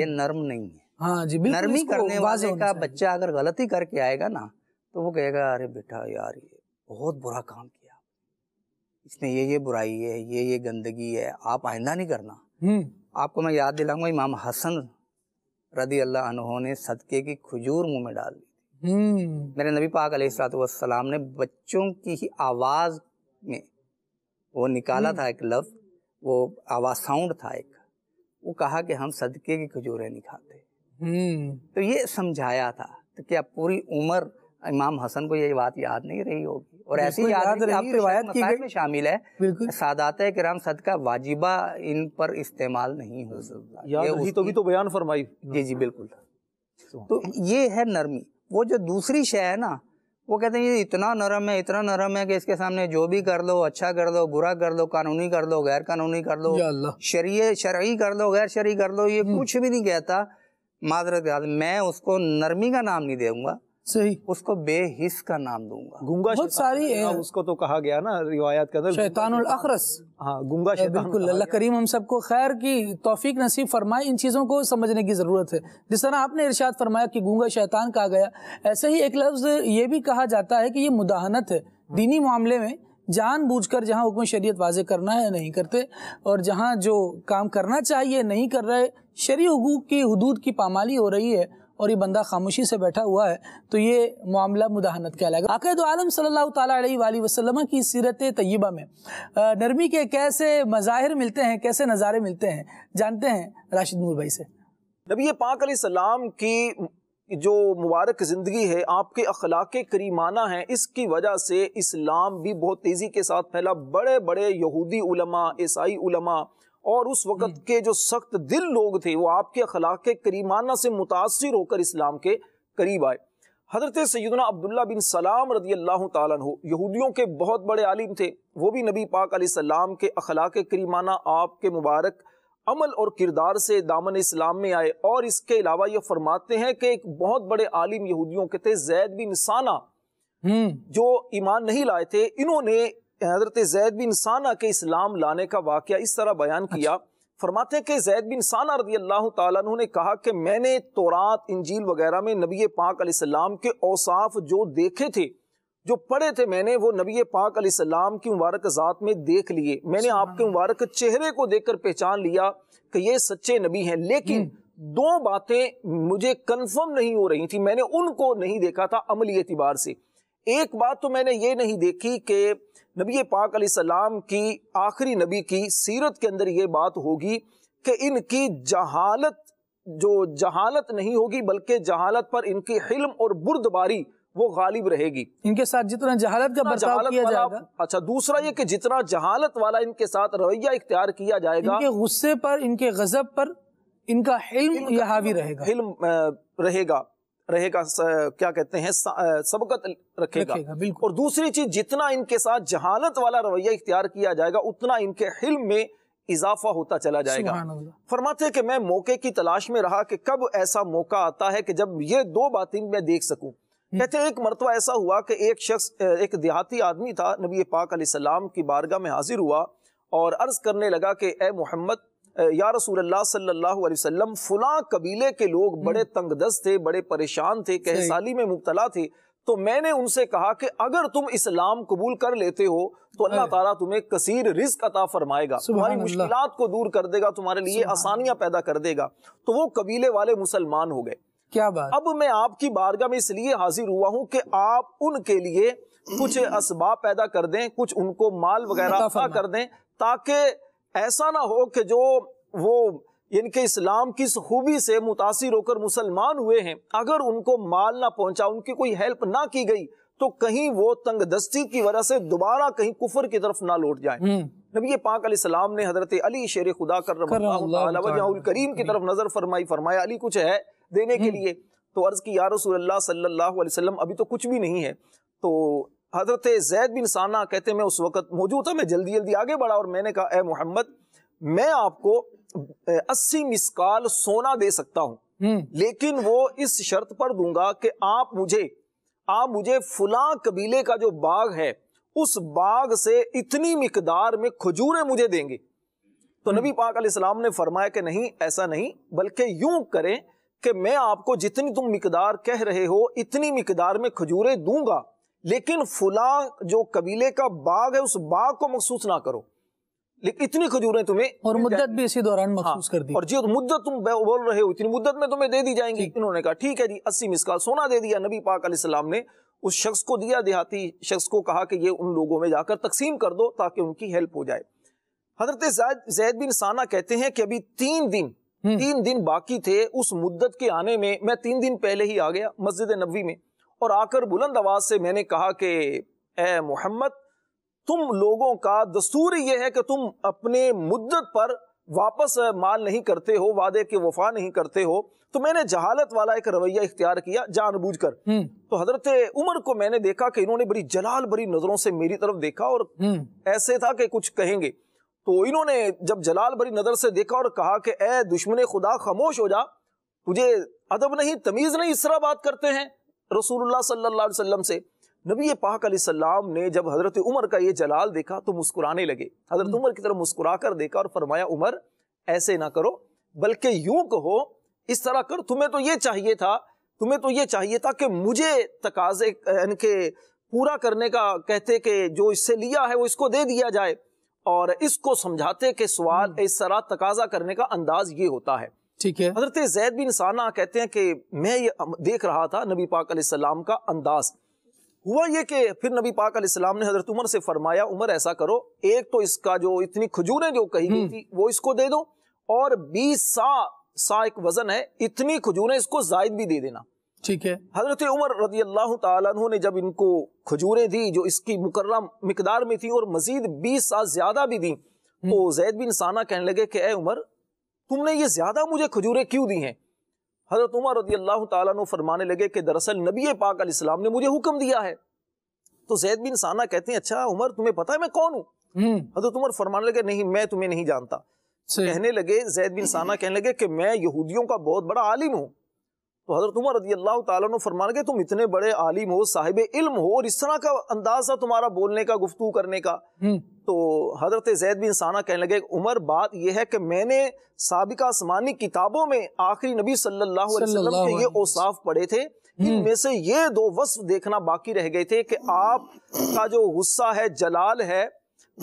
ये नर्म नहीं है। हाँ जी बिल्कुल। नरमी करने वाले का बच्चा अगर गलती करके आएगा ना तो वो कहेगा अरे बेटा यार ये बहुत बुरा काम किया, इसमें ये ये बुराई है, ये ये गंदगी है, आप आइंदा नहीं करना। आपको मैं याद दिलाऊंगा इमाम हसन रदी अल्लाह अन्हों ने सदके की खजूर मुँह में डाल दी थी। मेरे नबी पाक अलैहिस्सलाम ने बच्चों की ही आवाज़ में वो निकाला था एक लफ्ज़, वो आवाज़ साउंड था एक, वो कहा कि हम सदके की खजूरें नहीं खाते, तो ये समझाया था। तो क्या पूरी उम्र इमाम हसन को ये बात याद नहीं रही होगी, और ऐसी याद रिवायत में शामिल है सादाते किराम सदका वाजिबा इन पर इस्तेमाल नहीं हो सकता। जी जी बिल्कुल। तो ये है नरमी। वो जो दूसरी शय है ना, वो कहते हैं ये इतना नरम है, इतना नरम है कि इसके सामने जो भी कर लो, अच्छा कर लो, बुरा कर लो, कानूनी कर लो, गैर कानूनी कर लो, शरीय शरई कर लो, गैर शरई कर लो, ये कुछ भी नहीं कहता। माजरत मैं उसको नरमी का नाम नहीं दूंगा, सही उसको बेहिस का नाम दूंगा। गुंगा बहुत सारी उसको तो कहा गया ना रिवायत के अंदर, शैतानुल अखरस। हाँ गुंगा शैतान। बिल्कुल, अल्लाह करीम हम सबको खैर की तौफीक नसीब फरमाए। इन चीज़ों को समझने की ज़रूरत है। जिस तरह आपने इरशाद फरमाया कि गूंगा शैतान कहा गया, ऐसे ही एक लफ्ज़ ये भी कहा जाता है कि ये मुदाहनत है दीनी मामले में, जानबूझकर जहाँ हुक्म शरीयत वाज़े करना है नहीं करते, और जहाँ जो काम करना चाहिए नहीं कर रहे, शरई हुकूक की हुदूद की पामाली हो रही है और ये बंदा खामोशी से बैठा हुआ है, तो ये मामला मुदाहनत कहलाएगा। आक़ा दो आलम सल्लल्लाहु तआला अलैहि वसल्लम की सीरत तय्यबा में नरमी के कैसे मज़ाहिर मिलते हैं, कैसे नज़ारे मिलते हैं, जानते हैं राशिद नूर भाई से। नबी पाक अलैहि सलाम की जो मुबारक ज़िंदगी है, आपके अखलाक करीमाना है, इसकी वजह से इस्लाम भी बहुत तेज़ी के साथ फैला। बड़े बड़े यहूदी उलमा, ईसाई उलमा और उस वक़्त के जो सख्त दिल लोग थे, वो आपके अखलाक करीमाना से मुतासिर होकर इस्लाम के करीब आए। हज़रत सैयदना अब्दुल्ला बिन सलाम रज़ी अल्लाह ताला अन्हु यहूदियों के बहुत बड़े आलिम थे, वो भी नबी पाक अलैहिस्सलाम के अखलाक करीमाना, आपके मुबारक अमल और किरदार से दामन इस्लाम में आए। और इसके अलावा ये फरमाते हैं कि एक बहुत बड़े आलिम यहूदियों के थे जैद बिन साना, जो ईमान नहीं लाए थे। इन्होंने हज़रत जैद बिन साना के इस्लाम लाने का वाक़या इस तरह बयान किया। अच्छा। फरमाते हैं कि जैद बिन साना रज़ियल्लाहु ताला अन्हु ने कहा कि मैंने तौरात, इंजील वगैरह में नबी पाक अलैहिस्सलाम के औसाफ जो देखे थे, जो पढ़े थे, मैंने वो नबी पाक अलैहिस्सलाम की मुबारक ज़ात में देख लिए। मैंने आपके मुबारक चेहरे को देखकर पहचान लिया कि ये सच्चे नबी हैं, लेकिन दो बातें मुझे कन्फर्म नहीं हो रही थी, मैंने उनको नहीं देखा था अमली एतबार से। एक बात तो मैंने ये नहीं देखी कि नबी पाक अलैहिस्सलाम की, आखिरी नबी की सीरत के अंदर ये बात होगी कि इनकी जहालत, जो जहालत नहीं होगी बल्कि जहालत पर इनकी हिल्म और बुर्दबारी वो गालिब रहेगी। इनके साथ जितना जहालत का बर्ताव किया जाएगा, अच्छा दूसरा ये कि जितना जहालत वाला इनके साथ रवैया इख्तियार किया जाएगा, इनके गुस्से पर, इनके गजब पर इनका हिल्म यह हावी रहेगा, हिल्म रहेगा रहेगा क्या कहते हैं सबकत रखेगा, रखेगा। और दूसरी चीज, जितना इनके साथ जहालत वाला रवैया इख्तियार किया जाएगा, उतना इनके हिल्म में इजाफा होता चला जाएगा। फरमाते हैं कि मैं मौके की तलाश में रहा कि कब ऐसा मौका आता है कि जब ये दो बातें मैं देख सकूं। कहते एक मरतबा ऐसा हुआ कि एक शख्स, एक देहाती आदमी था, नबी पाक अलैहिस्सलाम की बारगाह में हाजिर हुआ और अर्ज करने लगा कि ए मोहम्मद, या रसूल अल्लाह सल्लल्लाहु अलैहि वसल्लम, फुला कबीले के लोग बड़े तंगदस्त थे, बड़े परेशान थे, कहसाली में मुब्तला थे, तो मैंने उनसे कहा कि अगर तुम इस्लाम कबूल कर लेते हो तो अल्लाह ताला तुम्हें कसीर रिज्क अता फरमाएगा, तुम्हारी मुश्किलात को दूर कर देगा, तुम्हारे लिए आसानियां पैदा कर देगा। तो वो कबीले वाले मुसलमान हो गए। क्या बात। अब मैं आपकी बारगाह में इसलिए हाजिर हुआ हूँ कि आप उनके लिए कुछ असबाब पैदा कर दें, कुछ उनको माल वगैरह अता कर दें, ताकि ऐसा ना हो कि जो वो इनके इस्लाम की खूबी से मुतासिर होकर मुसलमान हुए हैं, अगर उनको माल ना पहुंचा, उनकी कोई हेल्प ना की गई, तो कहीं वो तंगदस्ती की वजह से दोबारा कहीं कुफर की तरफ ना लौट जाए। नबी पाक अलैहिस्सलाम ने हजरत अली शेर खुदा करम की तरफ नजर फरमाई, फरमाया अली कुछ है देने के लिए? तो अर्ज की या रसूल अल्लाह सल्लल्लाहु अलैहि वसल्लम अभी तो कुछ भी नहीं है। तो हज़रत जैद बिन साना कहते मैं उस वक़्त मौजूद था, मैं जल्दी जल्दी आगे बढ़ा और मैंने कहा ए मोहम्मद, मैं आपको अस्सी मिसकाल सोना दे सकता हूँ, लेकिन वो इस शर्त पर दूंगा कि आप मुझे आप मुझे फुलां कबीले का जो बाग है, उस बाग से इतनी मिकदार में खजूरें मुझे देंगे। तो नबी पाक अलैहिस्सलाम ने फरमाया कि नहीं, ऐसा नहीं, बल्कि यूं करें कि मैं आपको जितनी तुम मिकदार कह रहे हो इतनी मिकदार में खजूरें दूंगा, लेकिन फुला जो कबीले का बाग है उस बाग को मखसूस ना करो। लेकिन इतनी खजूरें तुम्हें और मुद्दत भी इसी दौरान महसूस कर दी, और जो मुद्दत तुम बोल रहे हो इतनी मुद्दत में तुम्हें दे दी जाएंगी। इन्होंने कहा ठीक है जी, अस्सी मिसकाल सोना दे दिया। नबी पाक अलैहिस्सलाम ने उस शख्स को दिया, देहाती शख्स को कहा कि ये उन लोगों में जाकर तकसीम कर दो ताकि उनकी हेल्प हो जाए। हजरत ज़ैद बिन साना कहते हैं कि अभी तीन दिन तीन दिन बाकी थे उस मुद्दत के आने में, मैं तीन दिन पहले ही आ गया मस्जिद नबवी में और आकर बुलंद आवाज से मैंने कहा कि ए मोहम्मद, तुम लोगों का दस्तूर यह है कि तुम अपने मुद्दत पर वापस माल नहीं करते हो, वादे के वफा नहीं करते हो, तो मैंने जहालत वाला एक रवैया इख्तियार किया जानबूझकर। तो हजरत उमर को मैंने देखा कि इन्होंने बड़ी जलाल भरी नजरों से मेरी तरफ देखा और ऐसे था कि कुछ कहेंगे, तो इन्होंने जब जलाल भरी नजर से देखा और कहा कि ए दुश्मने खुदा खामोश हो जा, तुझे अदब नहीं तमीज नहीं इस तरह बात करते हैं रसूलुल्लाह सल्लल्लाहु अलैहि वसल्लम से। नबी पाक अलैहिस्सलाम ने जब हजरत उमर का ये जलाल देखा तो मुस्कुराने लगे, हजरत उमर की तरफ मुस्कुरा कर देखा और फरमाया उमर ऐसे ना करो बल्कि यूं कहो इस तरह कर, तुम्हें तो ये चाहिए था तुम्हें तो ये चाहिए था कि मुझे तकाजे इनके पूरा करने का कहते कि जो इससे लिया है वो इसको दे दिया जाए, और इसको समझाते कि सवाल इस तरह तकाजा करने का अंदाज ये होता है। ठीक है, हजरत ज़ैद बिन साना कहते हैं कि मैं ये देख रहा था नबी पाक अलैहिस्सलाम का अंदाज। हुआ ये कि फिर नबी पाक अलैहिस्सलाम ने हजरत उमर से फरमाया उमर ऐसा करो, एक तो इसका जो इतनी खजूरें जो कही गई थी वो इसको दे दो, और बीस सा सा एक वजन है इतनी खजूरें इसको जायद भी दे देना। ठीक है, हजरत उमर रदियल्लाहु ताला अन्हु ने जब इनको खजूरें दी जो इसकी मुकर्रम मिकदार में थी और मजीद बीस सा ज्यादा भी दी, तो ज़ैद बिन साना कहने लगे कि ए उमर तुमने ये ज्यादा मुझे खजूरें क्यों दी हैं। हजरत उमर रदियल्लाहु ताला अन्हु फरमाने लगे कि दरअसल नबी पाक अलैहिस्सलाम ने मुझे हुक्म दिया है। तो ज़ैद बिन साना कहते हैं अच्छा उमर तुम्हें पता है मैं कौन हूँ। हजरत उमर फरमाने लगे नहीं मैं तुम्हें नहीं जानता। कहने लगे ज़ैद बिन साना कहने लगे कि मैं यहूदियों का बहुत बड़ा आलिम हूँ। तो हजरत उमर रदियल्लाहु ताला अन्हु फरमाने लगे तुम इतने बड़े आलिम हो साहिब इल्म हो और इस तरह का अंदाजा तुम्हारा बोलने का गुफ्तगू करने का। तो हजरत ज़ैद बिन साना कहने लगे उमर बात यह है कि मैंने साबिका आसमानी किताबों में आखिरी नबी सल्लल्लाहु अलैहि वसल्लम के ये औसाफ पढ़े थे, इनमें से ये दो वस्फ देखना बाकी रह गए थे कि आप का जो गुस्सा है जलाल है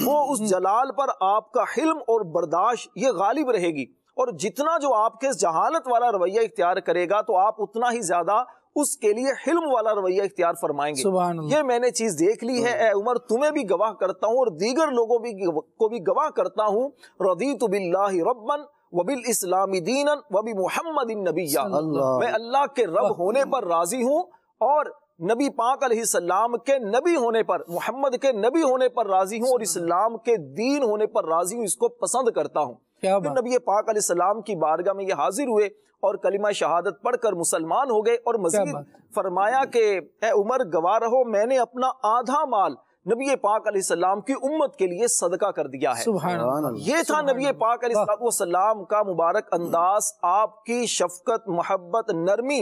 वो उस जलाल पर आपका हिल्म और बर्दाश्त ये गालिब रहेगी, और जितना जो आपके जहालत वाला रवैया इख्तियार करेगा तो आप उतना ही ज्यादा उसके लिए हिल्म वाला रवैया इख्तियार फरमाएंगे। ये मैंने चीज देख ली है, ए उमर तुम्हें भी गवाह करता हूँ और दीगर लोगों भी को भी गवाह करता हूँ रदीतु बिल्लाहि रब्बन वबिल इस्लामी दीनन वबि मुहम्मदिन नबिय्या, मैं अल्लाह के रब होने पर राजी हूँ और नबी पाक अलैहिस्सलाम के नबी होने पर मोहम्मद के नबी होने पर राजी हूँ और इस्लाम के दीन होने पर राजी हूँ, इसको पसंद करता हूँ। फिर नबी पाक अलैहिस्सलाम की बारगाह में ये हाजिर हुए और कलिमा शहादत पढ़कर मुसलमान हो गए, और मज़ीद फरमाया कि ए उमर गवाह रहो मैंने अपना आधा माल नबी पाक अलैहिस्सलाम की उम्मत के लिए सदका कर दिया है। ये था नबी पाक अलैहिस्सलाम का मुबारक अंदाज, आपकी शफकत मोहब्बत नरमी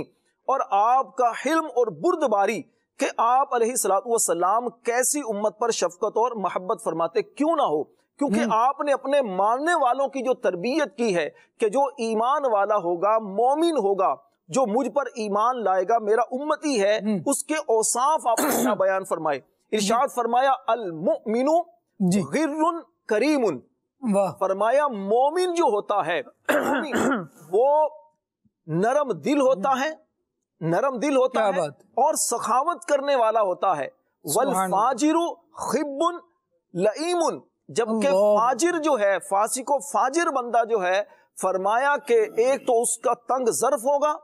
और आपका हिल्म और बुर्दबारी कि आप अलैहिस्सलाम कैसी उम्मत पर शफकत और मोहब्बत फरमाते क्यों ना हो, क्योंकि आपने अपने मानने वालों की जो तरबियत की है कि जो ईमान वाला होगा मोमिन होगा जो मुझ पर ईमान लाएगा मेरा उम्मती है, उसके औसाफ आपने बयान फरमाए। इरशाद फरमाया अल मुमिनु गिर्रुन करीमुन, फरमाया मोमिन जो होता है वो नरम दिल होता है नरम दिल होता है और सखावत करने वाला होता है। वल फाजिरु खिब्बुन लईमुन, जबकि फाजिर जो है फासिको फाजिर बंदा जो है फरमाया कि एक तो उसका तंग ज़र्फ होगा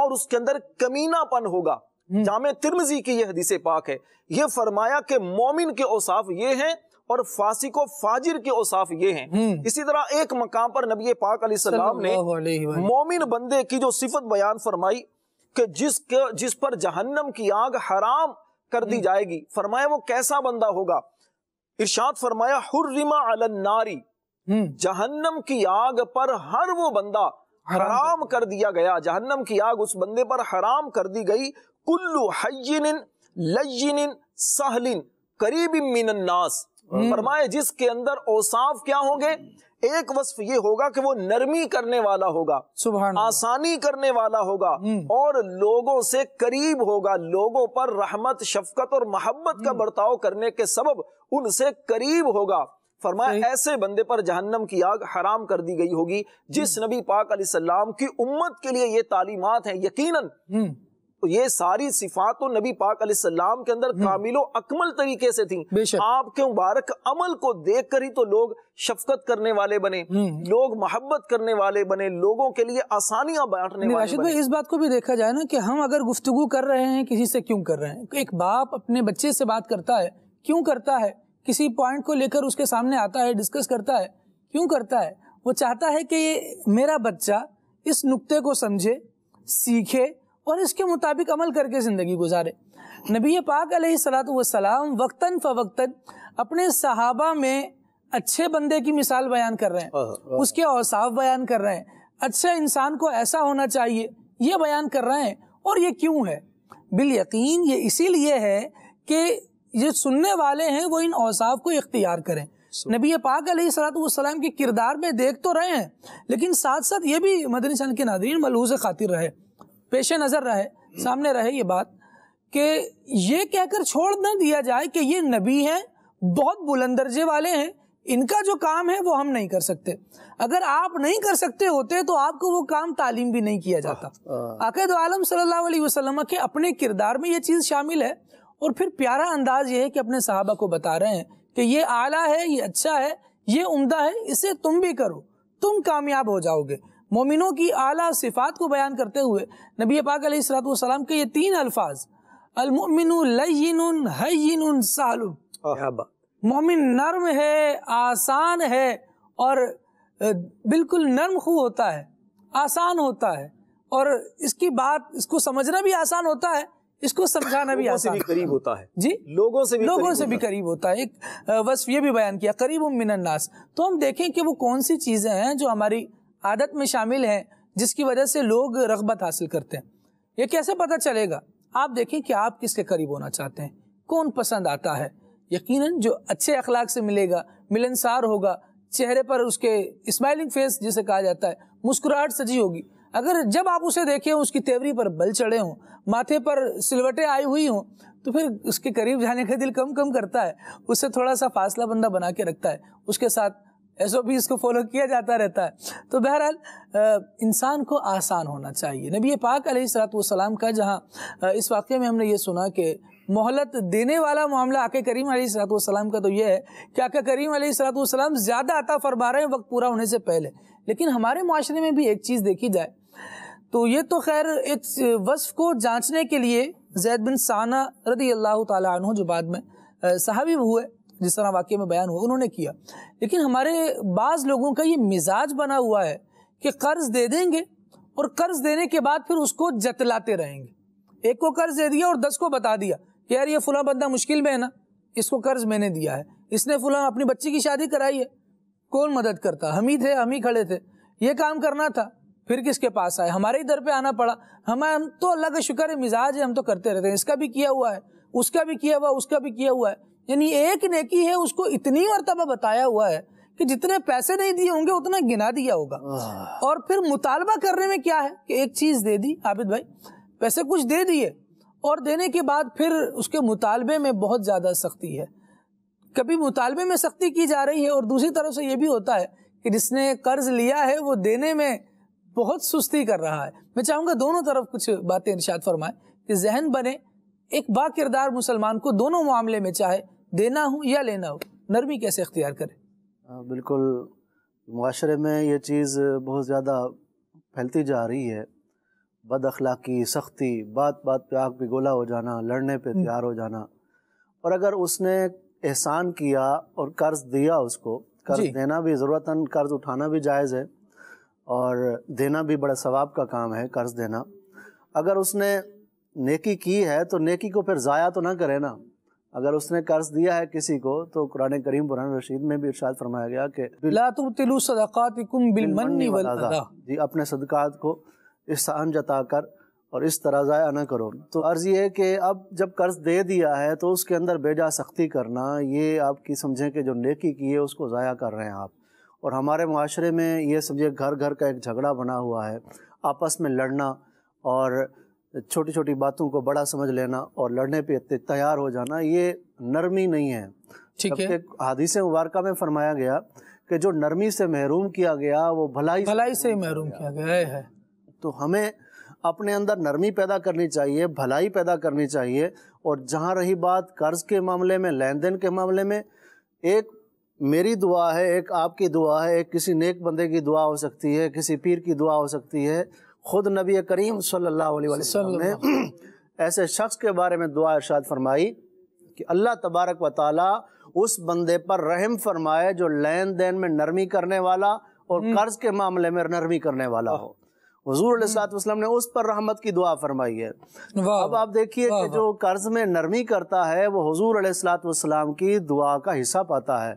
और उसके अंदर कमीनापन होगा। जामे तिर्मिज़ी की यह हदीस पाक है, यह फरमाया कि मोमिन के औसाफ ये हैं और फासिको फाजिर के औसाफ ये हैं। इसी तरह एक मकाम पर नबी पाक अलैहिस्सलाम ने मोमिन बंदे की जो सिफत बयान फरमाई कि जिस जिस पर जहन्नम की आग हराम कर दी जाएगी, फरमाया वो कैसा बंदा होगा। इरशाद फरमाया हुर्रिमा अलन नारी, जहन्नम की आग पर हर वो बंदा हराम कर दिया गया, जहन्नम की आग उस बंदे पर हराम कर दी गई। कुल्लु हय्यिन लय्यिन सहलिन करीबिन मिनन नास, फरमाया जिसके अंदर औसाफ क्या होंगे, एक वस्फ ये होगा कि वो नरमी करने वाला होगा, सुभान आसानी करने वाला होगा और लोगों से करीब होगा, लोगों पर रहमत शफकत और मोहब्बत का बर्ताव करने के सबब उनसे करीब होगा। फरमाया ऐसे बंदे पर जहन्नम की आग हराम कर दी गई होगी जिस नबी पाक अलैहिस्सलाम की उम्मत के लिए ये तालीमात हैं। यकीनन ये सारी सिफात नबी पाक अलैहिस्सलाम के अंदर कामिलो अकमल तरीके से थी। आपके मुबारक अमल को देख कर ही तो लोग शफकत करने वाले बने, लोग मोहब्बत करने वाले बने, लोगों के लिए आसानियां बांटने वाले। राशिद भाई, इस बात को भी देखा जाए ना कि हम अगर गुफ्तगू कर रहे हैं किसी से क्यों कर रहे हैं। एक बाप अपने बच्चे से बात करता है, क्यों करता है? किसी पॉइंट को लेकर उसके सामने आता है, डिस्कस करता है, क्यों करता है? वो चाहता है कि मेरा बच्चा इस नुक्ते को समझे, सीखे और इसके मुताबिक अमल करके ज़िंदगी गुजारे। नबी पाक अलैहिस्सलातु वस्सलाम वक्तन फ़वक्तन अपने सहाबा में अच्छे बंदे की मिसाल बयान कर रहे हैं, उसके औसाफ बयान कर रहे हैं, अच्छे इंसान को ऐसा होना चाहिए ये बयान कर रहे हैं। और ये क्यों है? बिल यकीन ये इसीलिए है कि ये सुनने वाले हैं वो इन औसाफ को इख्तियार करें। नबी पाक अलैहिस्सलातु वस्सलाम के किरदार में देख तो रहे हैं, लेकिन साथ साथ ये भी मदनी चैनल के नाज़रीन मलहूज़ ख़ातिर रहे, पेश नज़र रहे, सामने रहे ये बात कि ये कहकर छोड़ ना दिया जाए कि ये नबी हैं, बहुत बुलंद दर्जे वाले हैं, इनका जो काम है वो हम नहीं कर सकते। अगर आप नहीं कर सकते होते तो आपको वो काम तालीम भी नहीं किया जाता। आक़ा दो आलम सल्लल्लाहु अलैहि वसल्लम के अपने किरदार में ये चीज़ शामिल है। और फिर प्यारा अंदाज ये है कि अपने सहाबा को बता रहे हैं कि ये आला है, ये अच्छा है, ये उम्दा है, इसे तुम भी करो, तुम कामयाब हो जाओगे। मोमिनों की आला सिफात को बयान करते हुए नबी पाक अलैहिस्सलातु वस्सलाम के ये तीन अल्फाज, अल मुमिनु लय्यिनुन हय्यिनुन सालुन, मोमिन नर्म है, आसान है और बिल्कुल नर्म खू होता है, आसान होता है। और इसकी बात, इसको समझना भी आसान होता है, इसको समझाना भी आसान से भी करीब होता है जी, लोगों से भी लोगों से भी करीब होता है। एक वस्फ ये भी बयान किया, करीबुम मिनन नास। तो हम देखें कि वो कौन सी चीज़ें हैं जो हमारी आदत में शामिल हैं जिसकी वजह से लोग रग़बत हासिल करते हैं। ये कैसे पता चलेगा? आप देखें कि आप किसके करीब होना चाहते हैं, कौन पसंद आता है। यकीनन जो अच्छे अखलाक से मिलेगा, मिलनसार होगा, चेहरे पर उसके स्माइलिंग फेस जिसे कहा जाता है, मुस्कुराहट सजी होगी। अगर जब आप उसे देखें उसकी तेवरी पर बल चढ़े हों, माथे पर सिलवटें आई हुई हों, तो फिर उसके करीब जाने का दिल कम कम करता है, उससे थोड़ा सा फासला बंदा बना के रखता है, उसके साथ एस ओ पी इसको फॉलो किया जाता रहता है। तो बहरहाल इंसान को आसान होना चाहिए। नबी पाक अलैहिस्सलातु वस्सलाम का जहाँ इस वाक़े में हमने ये सुना कि मोहलत देने वाला मामला आका करीम अलैहिस्सलातु वस्सलाम का, तो ये है कि आका करीम अलैहिस्सलातु वस्सलाम ज़्यादा अता फरमा रहे हैं वक्त पूरा होने से पहले। लेकिन हमारे माशरे में भी एक चीज़ देखी जाए तो ये तो खैर एक वस्फ़ को जाँचने के लिए ज़ैद बिन साना रदियल्लाहु ताला अन्हु जो बाद में सहाबी हुए, जिस तरह वाक़े में बयान हुआ, उन्होंने किया। लेकिन हमारे बाज़ लोगों का ये मिजाज बना हुआ है कि कर्ज़ दे देंगे और कर्ज़ देने के बाद फिर उसको जतलाते रहेंगे। एक को कर्ज़ दे दिया और दस को बता दिया कि यार ये फ़लाँ बंदा मुश्किल में है ना, इसको कर्ज़ मैंने दिया है, इसने फ़लाँ अपनी बच्ची की शादी कराई है। कौन मदद करता? हम ही थे, हम ही खड़े थे, ये काम करना था, फिर किसके पास आए? हमारे ही दर पे आना पड़ा। हम हम तो अल्लाह का शुक्र है, मिजाज है, हम तो करते रहते हैं, इसका भी किया हुआ है, उसका भी किया हुआ, उसका भी किया हुआ है। यानी एक नेकी है उसको इतनी मरतबा बताया हुआ है कि जितने पैसे नहीं दिए होंगे उतना गिना दिया होगा। और फिर मुतालबा करने में क्या है कि एक चीज़ दे दी, आबिद भाई पैसे कुछ दे दिए और देने के बाद फिर उसके मुतालबे में बहुत ज़्यादा सख्ती है। कभी मुतालबे में सख्ती की जा रही है और दूसरी तरफ से ये भी होता है कि जिसने कर्ज़ लिया है वो देने में बहुत सुस्ती कर रहा है। मैं चाहूँगा दोनों तरफ कुछ बातें इरशाद फरमाएं कि जहन बने। एक बाकिरदार मुसलमान को दोनों मामले में, चाहे देना हो या लेना हो, नरमी कैसे अख्तियार करें? बिल्कुल, मुआशरे में ये चीज़ बहुत ज़्यादा फैलती जा रही है। बद अखलाकी, सख्ती, बात बात पे आग पे गोला हो जाना, लड़ने पे तैयार हो जाना। और अगर उसने एहसान किया और कर्ज़ दिया, उसको कर्ज़ देना भी, ज़रूरतन कर्ज़ उठाना भी जायज़ है और देना भी बड़ा सवाब का काम है कर्ज़ देना। अगर उसने नेकी की है तो नेकी को फिर ज़ाया तो ना करे ना। अगर उसने कर्ज दिया है किसी को तो कुरान करीम कुरान रशीद में भी इरशाद फरमाया गया कि ला तुबतिलु सदकातिकुम बिल मन्नि वल अदा, जी अपने सदकात को एहसान जताकर और इस तरह ज़ाया ना करो। तो अर्ज़ ये है कि अब जब कर्ज दे दिया है तो उसके अंदर बेजा सख्ती करना, ये आपकी समझें कि जो नेकी की है उसको ज़ाया कर रहे हैं आप। और हमारे माशरे में ये समझिए घर घर का एक झगड़ा बना हुआ है, आपस में लड़ना और छोटी छोटी बातों को बड़ा समझ लेना और लड़ने पे तैयार हो जाना, ये नरमी नहीं है। ठीक है। हदीस मुबारका में फरमाया गया कि जो नरमी से महरूम किया गया वो भलाई भलाई से ही महरूम किया गया है। तो हमें अपने अंदर नरमी पैदा करनी चाहिए, भलाई पैदा करनी चाहिए। और जहाँ रही बात कर्ज के मामले में, लेन देन के मामले में, एक मेरी दुआ है, एक आपकी दुआ है, एक किसी नेक बंदे की दुआ हो सकती है, किसी पीर की दुआ हो सकती है। खुद नबी करीम सल्लल्लाहु अलैहि वसल्लम ने ऐसे शख्स के बारे में दुआ इरशाद फरमाई कि अल्लाह तबारक व ताला उस बंदे पर रहम फरमाए जो लेन देन में नरमी करने वाला और कर्ज के मामले में नरमी करने वाला हो। हुजूर अलैहिस्सलातु वस्सलाम ने उस पर रहमत की दुआ फरमाई है। अब आप देखिए कि जो कर्ज में नरमी करता है वो हुजूर अलैहिस्सलातु वस्सलाम की दुआ का हिस्सा पाता है।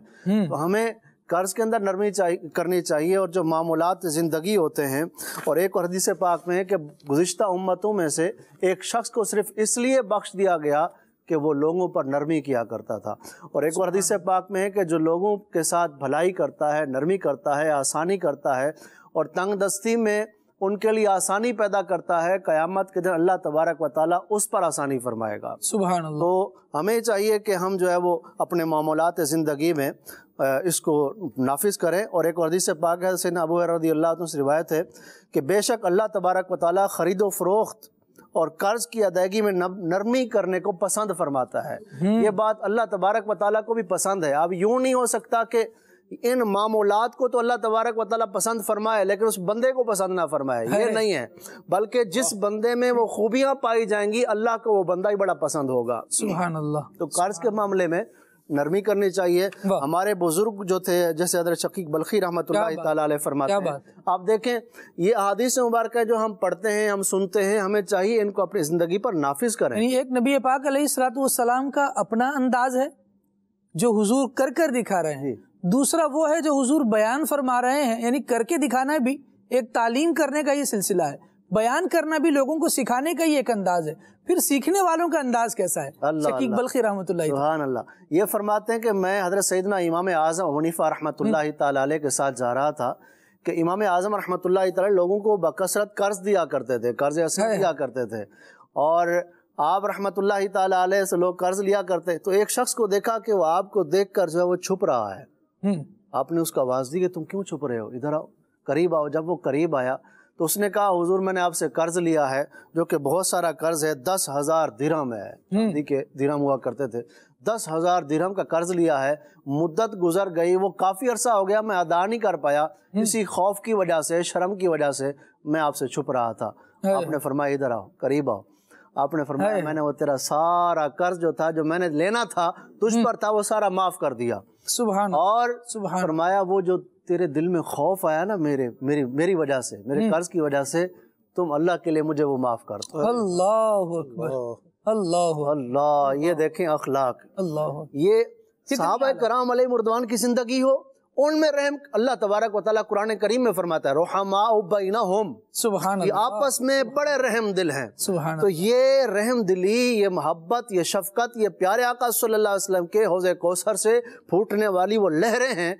तो हमें कर्ज के अंदर नरमी चाहिए, करनी चाहिए। और जो मामूलात ज़िंदगी होते हैं, और एक और हदीस पाक में है कि गुज़िश्ता उम्मतों में से एक शख्स को सिर्फ इसलिए बख्श दिया गया कि वो लोगों पर नरमी किया करता था। और एक और हदीस पाक में है कि जो लोगों के साथ भलाई करता है, नरमी करता है, आसानी करता है और तंगदस्ती में उनके लिए आसानी पैदा करता है, क़यामत के दिन अल्लाह तबारक व ताला उस पर आसानी फरमाएगा। सुभान अल्लाह। तो हमें चाहिए कि हम जो है वो अपने मामूलात ज़िंदगी में इसको नाफिज करें। और एक हदीस पाक है, सैयदना अबू हुरैरा रज़ियल्लाहु अन्हु से रिवायत है कि बेशक अल्लाह तबारक व ताला ख़रीदो फ़रोख्त और कर्ज की अदायगी में नरमी करने को पसंद फरमाता है। ये बात अल्लाह तबारक व ताला को भी पसंद है। अब यूँ नहीं हो सकता कि इन मामूलात को तो अल्लाह तबारक व ताला पसंद फरमाए लेकिन उस बंदे को पसंद ना फरमाए, ये नहीं है। बल्कि जिस बंदे में वो खूबियां पाई जाएंगी अल्लाह को वो बंदा ही बड़ा पसंद होगा। सुभान अल्लाह। तो कर्ज के मामले में नरमी करनी चाहिए। हमारे बुजुर्ग जो थे जैसे अदर शकीक बल्खी रहमतुल्लाह ताला अलैह फरमाते हैं, आप देखें ये अहादीस मुबारक जो हम पढ़ते हैं, हम सुनते हैं, हमें चाहिए इनको अपनी जिंदगी पर नाफिज करें। एक नबी पाक अलैहिस्सलातु वस्सलाम का अपना अंदाज है जो हुजूर कर कर दिखा रहे हैं, दूसरा वो है जो हुजूर बयान फरमा रहे हैं, यानी करके दिखाना भी एक तालीम करने का ये सिलसिला है, बयान करना भी लोगों को सिखाने का ही एक अंदाज है। फिर सीखने वालों का अंदाज कैसा है? शकीक बल्खी रहमतुल्लाह सुभान अल्लाह ये फरमाते हैं कि मैं हज़रत सैयदना इमाम आज़म हनीफा रहमतुल्लाह ताला अलैह के साथ जा रहा था कि इमाम आज़म रहमतुल्लाह ताला लोगों को बकसरत कर्ज दिया करते थे, कर्ज असल दिया करते थे और आप रहमतुल्लाह ताला अलैह से लोग कर्ज लिया करते। तो एक शख्स को देखा कि वो आपको देख कर जो है वो छुप रहा है। आपने उसको आवाज़ दी कि तुम क्यों छुप रहे हो, इधर आओ, करीब आओ। जब वो करीब आया तो उसने कहा हुजूर मैंने आपसे कर्ज लिया है जो कि बहुत सारा कर्ज है, दस हज़ार दिरहम है, के दिरहम हुआ करते थे, दस हज़ार दिरहम का कर्ज लिया है, मुद्दत गुजर गई, वो काफ़ी अरसा हो गया, मैं अदा नहीं कर पाया, इसी खौफ की वजह से, शर्म की वजह से मैं आपसे छुप रहा था। आपने फरमाया इधर आओ, करीब आओ। आपने फरमाया मैंने वो तेरा सारा कर्ज जो था, जो मैंने लेना था तुझ पर था, वो सारा माफ कर दिया। सुभान और सुभान। फरमाया वो जो तेरे दिल में खौफ आया ना मेरे मेरी मेरी वजह से, मेरे कर्ज की वजह से, तुम अल्लाह के लिए मुझे वो माफ कर दो। अल्लाह अकबर, अल्लाह अल्लाह। ये देखें अखलाक, अल्लाह। ये सहाबा कराम अलैहि मुर्दवान की जिंदगी हो, उनमें रहम अल्लाह तबारक व ताला कुरान करीम में फरमाता है रुहमा बैनहुम, सुभान अल्लाह, आपस में बड़े रहम दिल हैं। सुभान। तो ये रहम दिली, ये मोहब्बत, ये शफकत, ये प्यारे आका सल्लल्लाहु अलैहि वसल्लम के हौज़े कौसर से फूटने वाली वो लहरें हैं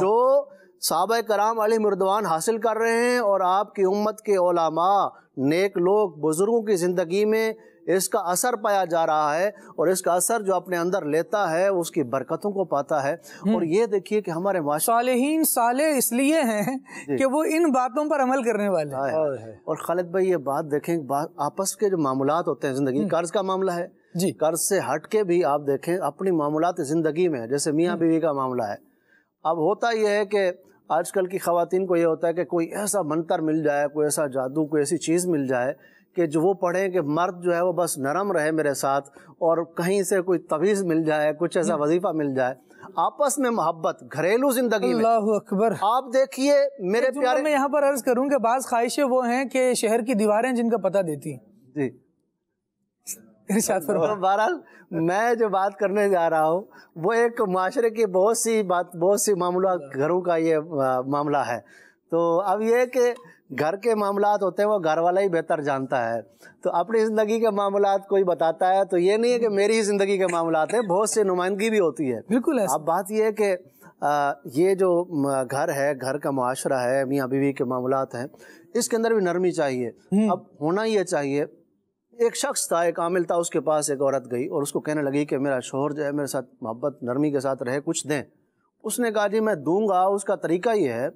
जो सहाबा कराम अलैहि मुर्दवान हासिल कर रहे हैं। और आपकी उम्मत के उलमा, नेक लोग, बुजुर्गों की ज़िंदगी में इसका असर पाया जा रहा है और इसका असर जो अपने अंदर लेता है उसकी बरकतों को पाता है। और ये देखिए कि हमारे सालेहीन साले इसलिए हैं कि वो इन बातों पर अमल करने वाले हैं। और, और खालिद भाई ये बात देखें, बात आपस के जो मामूलात होते हैं ज़िंदगी, कर्ज का मामला है जी, कर्ज से हट के भी आप देखें अपनी मामूलात ज़िंदगी में, जैसे मियाँ बीवी का मामला है। अब होता यह है कि आजकल की ख़वातीन को ये होता है कि कोई ऐसा मंत्र मिल जाए, कोई ऐसा जादू, कोई ऐसी चीज़ मिल जाए कि जो वो पढ़ें कि मर्द जो है वो बस नरम रहे मेरे साथ, और कहीं से कोई तवीज़ मिल जाए, कुछ ऐसा वजीफ़ा मिल जाए। आपस में मोहब्बत घरेलू जिंदगी में, अल्लाह अकबर। आप देखिए मेरे प्यारे, मैं यहाँ पर अर्ज़ करूँ कि बाज़ ख्वाहिशें वो हैं कि शहर की दीवारें जिनका पता देती हैं जी। बहरहाल मैं जो बात करने जा रहा हूँ वो एक माशरे की बहुत सी बात, बहुत सी मामला, घरों का ये मामला है। तो अब ये कि घर के मामलात होते हैं वो घर वाला ही बेहतर जानता है। तो अपनी ज़िंदगी के मामलात कोई बताता है तो ये नहीं है कि मेरी ज़िंदगी के मामलात हैं, बहुत से नुमाइंदगी भी होती है। बिल्कुल। अब बात ये है कि ये जो घर है, घर का माशरा है, मियाँ बीवी के मामलात हैं, इसके अंदर भी नरमी चाहिए। अब होना ये चाहिए एक शख्स था, एक आमिल था, उसके पास एक औरत गई और उसको कहने लगी कि मेरा शोहर जो है मेरे साथ मोहब्बत नरमी के साथ रहे, कुछ दें। उसने कहा जी मैं दूंगा, उसका तरीका ये है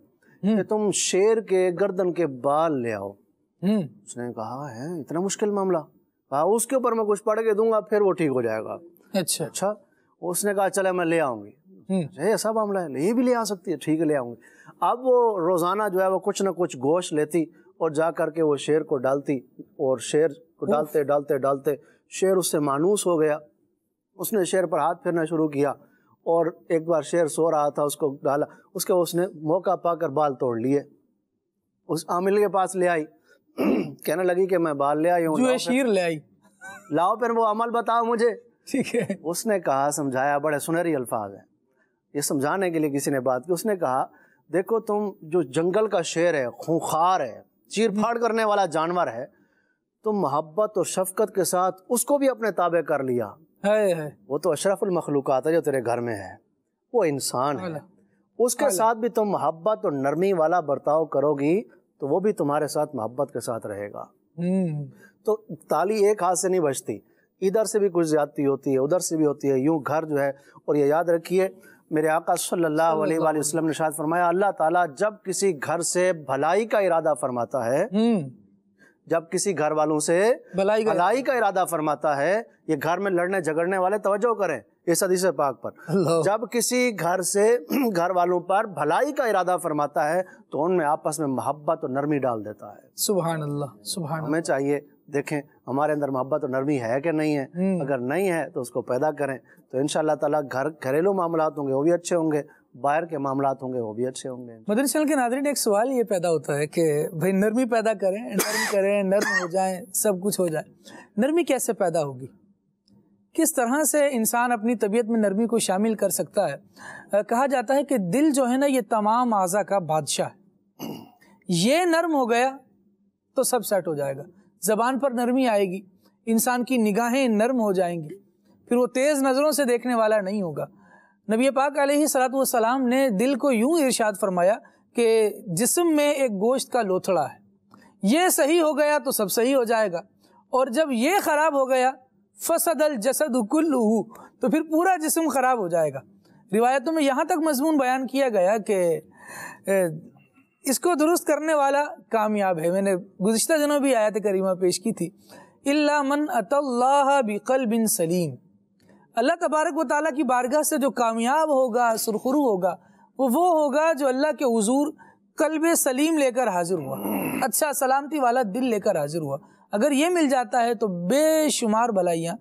कि तुम शेर के गर्दन के बाल ले आओ। उसने कहा है इतना मुश्किल मामला? कहा उसके ऊपर मैं कुछ पढ़ के दूंगा फिर वो ठीक हो जाएगा। अच्छा अच्छा। उसने कहा चले मैं ले आऊँगी। ऐसा मामला है, ये भी ले आ सकती है, ठीक है ले आऊँगी। अब वो रोज़ाना जो है वो कुछ ना कुछ गोश्त लेती और जा करके वो शेर को डालती और शेर को डालते डालते डालते शेर उससे मानूस हो गया। उसने शेर पर हाथ फेरना शुरू किया और एक बार शेर सो रहा था, उसको डाला, उसके उसने मौका पाकर बाल तोड़ लिए। उस आमिल के पास ले आई, कहने लगी कि मैं बाल ले आई हूँ, शेर ले आई, लाओ फिर वो अमल बताओ मुझे। ठीक है। उसने कहा, समझाया, बड़े सुनहरी अल्फाज हैं ये समझाने के लिए किसी ने बात की। उसने कहा देखो तुम जो जंगल का शेर है, खूंखार है, चीर फाड़ करने वाला जानवर है, तुम मोहब्बत और शफकत के साथ उसको भी अपने ताबे कर लिया है, है। वो तो अशरफुल मखलूकात है जो तेरे घर में है, वो इंसान है, उसके साथ भी तुम मोहब्बत और नरमी वाला बर्ताव करोगी तो वो भी तुम्हारे साथ मोहब्बत के साथ रहेगा। तो ताली एक हाथ से नहीं बजती, इधर से भी कुछ ज्यादती होती है, उधर से भी होती है, यूं घर जो है। और ये याद रखिए मेरे आका सल्लल्लाहु अलैहि वसल्लम ने इरशाद फरमाया, अल्लाह ताला जब किसी घर से भलाई का इरादा फरमाता है, जब किसी घर वालों से भलाई का, भलाई का इरादा फरमाता है, ये घर में लड़ने झगड़ने वाले तवज्जो करें इस हदीस पाक पर, जब किसी घर से घर वालों पर भलाई का इरादा फरमाता है तो उनमें आपस में मोहब्बत और नरमी डाल देता है। सुभान अल्लाह, सुभान। हमें चाहिए देखें हमारे अंदर मोहब्बत और नरमी है कि नहीं है, अगर नहीं है तो उसको पैदा करें, तो इंशाल्लाह ताला घर घरेलू मामलात होंगे वो भी अच्छे होंगे, बाहर के मामलात होंगे वो भी अच्छे होंगे। मदनी चैनल के नाज़रीन, एक सवाल ये पैदा होता है कि भाई नरमी पैदा करें, नरम करें, नरम हो जाए, सब कुछ हो जाए, नरमी कैसे पैदा होगी, किस तरह से इंसान अपनी तबीयत में नरमी को शामिल कर सकता है? आ, कहा जाता है कि दिल जो है ना ये तमाम आज़ा का बादशाह है, ये नरम हो गया तो सब सेट हो जाएगा, ज़बान पर नरमी आएगी, इंसान की निगाहें नरम हो जाएंगी, फिर वो तेज़ नज़रों से देखने वाला नहीं होगा। नबी पाक अलैहिस्सलाम ने दिल को यूँ इरशाद फरमाया कि जिस्म में एक गोश्त का लोथड़ा है, ये सही हो गया तो सब सही हो जाएगा, और जब ये ख़राब हो गया फसदल जसद कुल्लुहू, तो फिर पूरा जिस्म ख़राब हो जाएगा। रिवायतों में यहाँ तक मजमून बयान किया गया कि इसको दुरुस्त करने वाला कामयाब है। मैंने गुज़िश्ता दिनों भी आयत करीमा पेश की थी, इल्ला मन अतल्लाह बिक़ल्बिन सलीम, अल्लाह तबारक व तआला की बारगाह से जो कामयाब होगा, सुरखरू होगा, वो वो होगा जो अल्लाह के हुजूर कल्ब सलीम लेकर हाजिर हुआ, अच्छा सलामती वाला दिल लेकर हाजिर हुआ। अगर ये मिल जाता है तो बेशुमार भलाइयाँ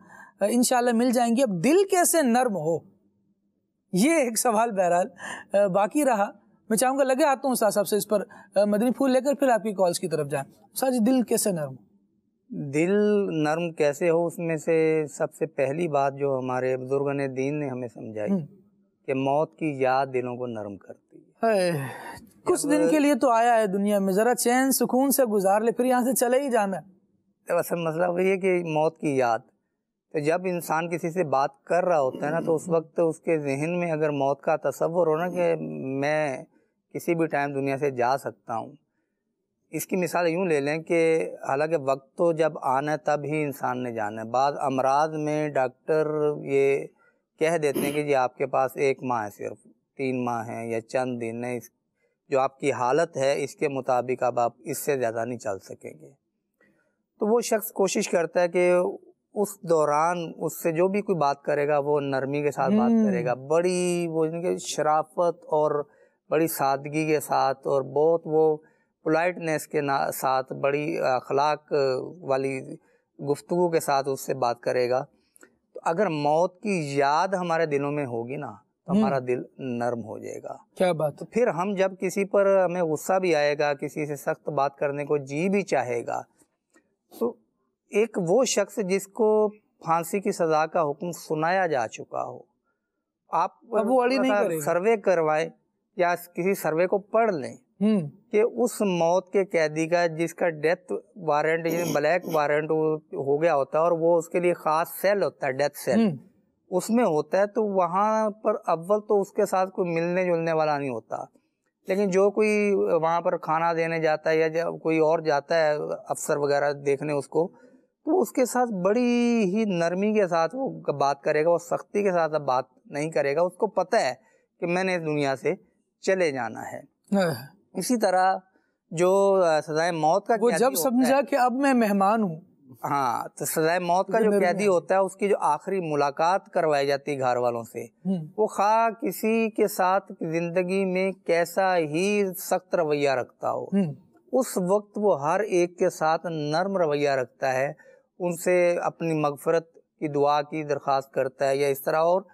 इंशाल्लाह मिल जाएंगी। अब दिल कैसे नरम हो, ये एक सवाल बहरहाल बाकी रहा। मैं चाहूँगा लगे आता हूँ साहब से इस पर, मदनी फूल लेकर फिर आपकी कॉल्स की तरफ जाएं। साहब जी दिल कैसे नरम हो, दिल नरम कैसे हो, उसमें से सबसे पहली बात जो हमारे बुजुर्गों ने दीन ने हमें समझाई कि मौत की याद दिलों को नरम करती है। कुछ दिन के लिए तो आया है दुनिया में, ज़रा चैन सुकून से गुजार ले, फिर यहाँ से चले ही जाना है। तो असल मसला वही है कि मौत की याद, तो जब इंसान किसी से बात कर रहा होता है ना तो उस वक्त उसके जहन में अगर मौत का तसव्वुर हो ना कि मैं किसी भी टाइम दुनिया से जा सकता हूँ, इसकी मिसाल यूँ ले लें कि हालांकि वक्त तो जब आना है तब ही इंसान ने जाना है। बाद अमराज में डॉक्टर ये कह देते हैं कि जी आपके पास एक माह है, सिर्फ तीन माह है या चंद दिन है, इस जो आपकी हालत है इसके मुताबिक अब आप इससे ज़्यादा नहीं चल सकेंगे। तो वो शख्स कोशिश करता है कि उस दौरान उससे जो भी कोई बात करेगा वो नरमी के साथ बात करेगा, बड़ी वो इनके शराफत और बड़ी सादगी के साथ और बहुत वो पोलाइटनेस के ना साथ बड़ी अखलाक वाली गुफ्तगू के साथ उससे बात करेगा। तो अगर मौत की याद हमारे दिलों में होगी ना तो हमारा दिल नरम हो जाएगा। क्या बात। तो फिर हम जब किसी पर हमें गुस्सा भी आएगा, किसी से सख्त बात करने को जी भी चाहेगा, तो एक वो शख्स जिसको फांसी की सज़ा का हुक्म सुनाया जा चुका हो, आप वो अड़ी नहीं सर्वे करवाएं या किसी सर्वे को पढ़ लें कि उस मौत के कैदी का जिसका डेथ वारंट यानी ब्लैक वारंट हो गया होता है और वो उसके लिए ख़ास सेल होता है डेथ सेल, उसमें होता है, तो वहाँ पर अव्वल तो उसके साथ कोई मिलने जुलने वाला नहीं होता, लेकिन जो कोई वहाँ पर खाना देने जाता है या कोई और जाता है अफसर वगैरह देखने उसको, तो उसके साथ बड़ी ही नरमी के साथ वो बात करेगा, वो सख्ती के साथ अब बात नहीं करेगा। उसको पता है कि मैंने इस दुनिया से चले जाना है। इसी तरह जो सजाए मौत का वो जब समझा कि अब मैं मेहमान हूँ, हाँ, तो सजाए मौत का जो कैदी होता है उसकी जो आखिरी मुलाकात करवाई जाती है घर वालों से, वो खा किसी के साथ जिंदगी में कैसा ही सख्त रवैया रखता हो, उस वक्त वो हर एक के साथ नर्म रवैया रखता है, उनसे अपनी मगफरत की दुआ की दरख्वास्त करता है या इस तरह। और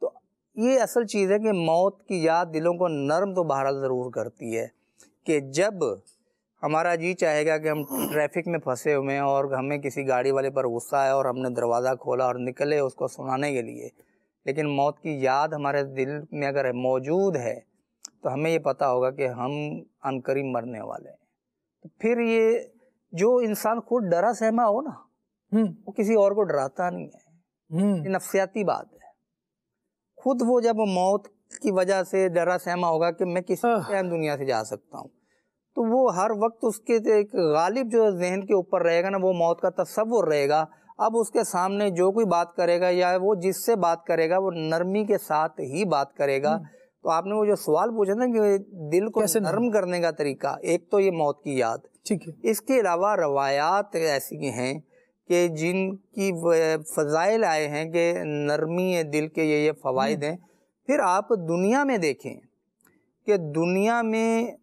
तो ये असल चीज़ है कि मौत की याद दिलों को नर्म तो बहरहाल ज़रूर करती है कि जब हमारा जी चाहेगा कि हम ट्रैफिक में फंसे हुए हैं और हमें किसी गाड़ी वाले पर गुस्सा है और हमने दरवाज़ा खोला और निकले उसको सुनाने के लिए, लेकिन मौत की याद हमारे दिल में अगर मौजूद है तो हमें ये पता होगा कि हम अनकरीब मरने वाले हैं। फिर ये जो इंसान खुद डरा सहमा हो ना, वो किसी और को डराता नहीं है, ये नफसियाती बात है। खुद वो जब मौत की वजह से डरा सहमा होगा कि मैं किसी भी दुनिया से जा सकता हूँ, तो वो हर वक्त उसके एक गालिब जो जहन के ऊपर रहेगा ना, वो मौत का तस्वुर रहेगा। अब उसके सामने जो कोई बात करेगा या वो जिससे बात करेगा वो नरमी के साथ ही बात करेगा। तो आपने वो जो सवाल पूछा ना कि दिल को नरम करने का तरीका, एक तो ये मौत की याद, ठीक है। इसके अलावा रवायात ऐसी हैं कि जिनकी फजाइल आए हैं कि नरमी दिल के ये ये फ़वाइद हैं। फिर आप दुनिया में देखें कि दुनिया में